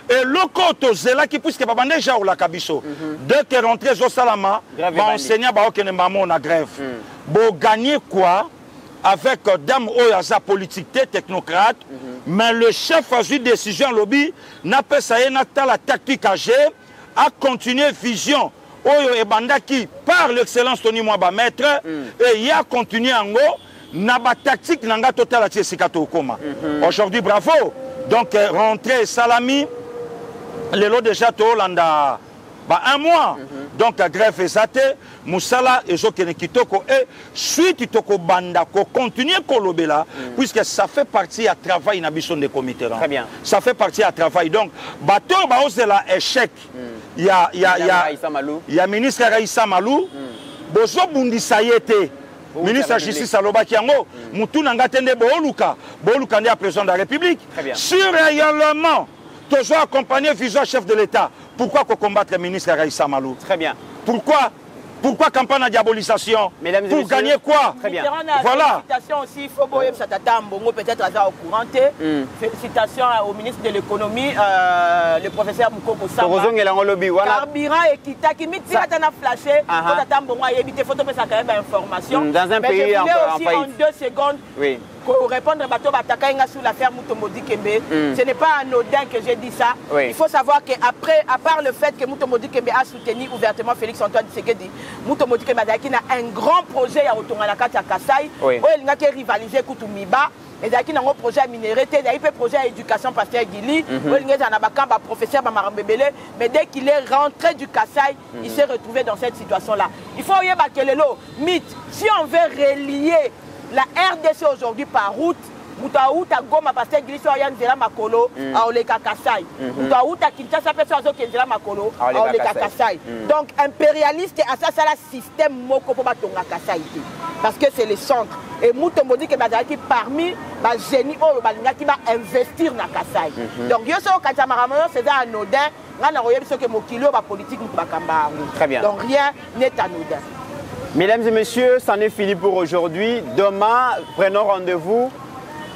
et le koto zela qui puisque papa déjà ou la kabiso. Dès que rentré zo salama, ba enseignant ba okene mamo na grève. Bo gagner quoi avec dame oyaza politique technocrate? Mais le chef a eu décision lobby n'a pas ça et n'a pas la tactique à gérer à continuer vision oyo ebanda qui par l'excellence Tony Mouabaka maître et y a continué en haut n'a pas tactique n'anga total à Tshisekedi Koma. Aujourd'hui bravo donc rentré salami le lot déjà to Hollanda ba un mois donc la grève est saté musala et jokene kitoko et suite toko banda ko continuer kolobela puisque ça fait partie à travail na biso de comité. Très bien. Ça fait partie à travail donc bateau ba osela échec. Il y a ministre Raïssa Malou bozo bundisa yete. Ministre justice aloba kiango mutu nanga tende boluka ndia président de la République. Sur rayonnement toujours accompagné visant chef de l'État. Pourquoi combattre le ministre Raïssa Malou? Très bien. Pourquoi campagne à diabolisation? Mesdames pour messieurs, gagner quoi? Très bien. Voilà. Citation aussi, il faut boyer Satata Mbongo, peut-être au courant. Félicitations au ministre de l'économie, le professeur Mukoko Saba. Carburant et Kita qui mit tirata na flashé. Satata Mbongo a évité photo mais ça quand même information. Dans un pays en faillite. En 2 secondes. Oui. Répondre bateau Batakainga sur l'affaire Moutomodi Kembe. Ce n'est pas anodin que j'ai dit ça. Oui. Il faut savoir qu'après, à part le fait que Moutomodi Kembe a soutenu ouvertement Félix Antoine Tshisekedi, Moutomodi Kembe a un grand projet à Otongalaka Kasai, où il n'a qu'à rivaliser Koutumiba. Et d'ailleurs, dans un projet minéré, d'ailleurs, un projet éducation Pasteur Guilly, où il y a un professeur Bamarambebele, mais dès qu'il est rentré du Kasaï, il s'est retrouvé dans cette situation-là. Il faut y aller mythe. Si on veut relier la RDC aujourd'hui par route, Moutaouta Goma Pasteur Guilly Soyan Zela Makolo, Aoleka Kasai. Moutaouta Kinshasa Pessoa Zoki Zela Makolo, Aoleka Kasai. Donc impérialiste et ça le système Moko Pobatonga Kasai. Parce que c'est le centre. Et Moutomodi Kembe qui parmi les génies qui va investir dans Kasai. Donc yo so Katamaramayo c'est anodin, on a regardé ce que Mokilo va politique Moutabakamba. Très bien. Donc rien n'est anodin. Mesdames et messieurs, c'en est fini pour aujourd'hui. Demain, prenons rendez-vous.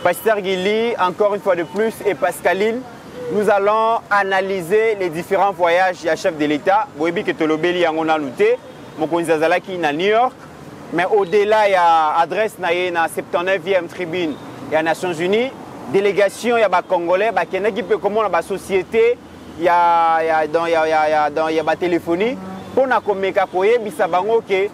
Pasteur Guilly, encore une fois de plus, et Pascaline. Nous allons analyser les différents voyages du chef de l'État. Boébi Ketolobeli Angona Louté, Mokonzi Zalaki na New York. Mais au-delà, il y a adresse na 79e tribune des Nations Unies. Délégation, il y a Congolais, il y a qui peut comment la société, il y a téléphonie. Pour na komeka koye bisabango ke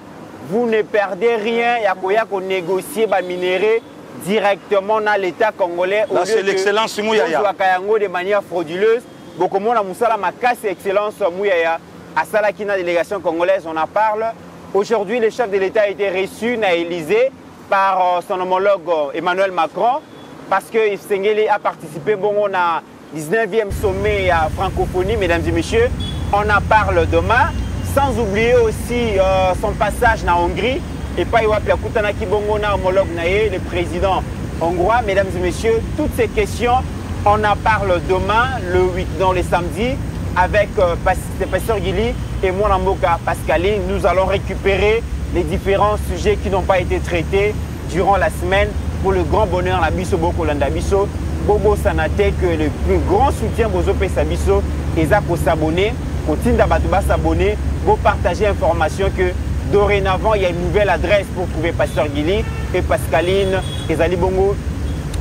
vous ne perdez rien, il y a qu'on négocie les minéraux directement dans l'État congolais. C'est l'excellence Mouyaya. De manière frauduleuse. Donc, on a Moussala Makas et excellence Mouyaya. À Salakina, délégation congolaise, on en parle. Aujourd'hui, le chef de l'État a été reçu à l'Élysée par son homologue Emmanuel Macron parce que Yves Sengele a participé. Bon, on a 19e sommet à francophonie, mesdames et messieurs. On en parle demain. Sans oublier aussi son passage en Hongrie. Et pas le président hongrois. Mesdames et messieurs, toutes ces questions, on en parle demain, le week-end, le samedi, avec Pasteur Guilly et mon Mboka Pascaline. Nous allons récupérer les différents sujets qui n'ont pas été traités durant la semaine pour le grand bonheur la biso boko landa biso. Bobo Sanate, que le plus grand soutien bozo pesa biso, ezako s'abonner. Continue à s'abonner pour partager l'information que dorénavant il y a une nouvelle adresse pour trouver Pasteur Guilly et Pascaline et Zali Bongo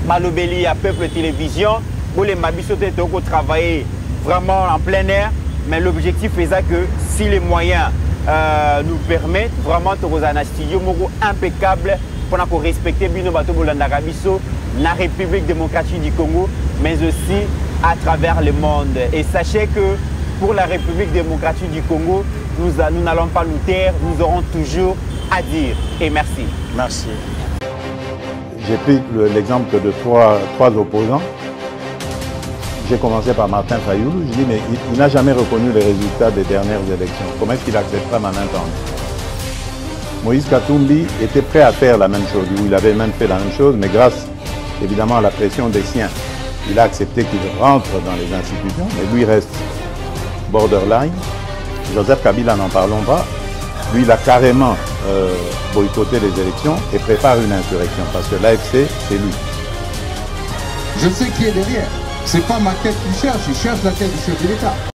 Balobeli à Peuple Télévision. Pour les Mabisoté Toko travailler vraiment en plein air, mais l'objectif est que si les moyens nous permettent, vraiment Toko Zana studio Moro impeccable pendant qu'on respecte Bino Bato Bolanda Rabiso, la République démocratique du Congo, mais aussi à travers le monde. Et sachez que pour la République démocratique du Congo, nous n'allons pas nous taire, nous aurons toujours à dire. Et merci. Merci. J'ai pris l'exemple de trois opposants. J'ai commencé par Martin Fayulu. Je dis, mais il n'a jamais reconnu les résultats des dernières élections. Comment est-ce qu'il acceptera ma main tendue? Moïse Katumbi était prêt à faire la même chose. Il avait même fait la même chose, mais grâce évidemment à la pression des siens, il a accepté qu'il rentre dans les institutions, mais lui reste borderline. Joseph Kabila, n'en parlons pas. Lui, il a carrément boycotté les élections et prépare une insurrection, parce que l'AFC, c'est lui. Je sais qui est derrière. C'est pas ma tête qui cherche la tête du chef de l'État.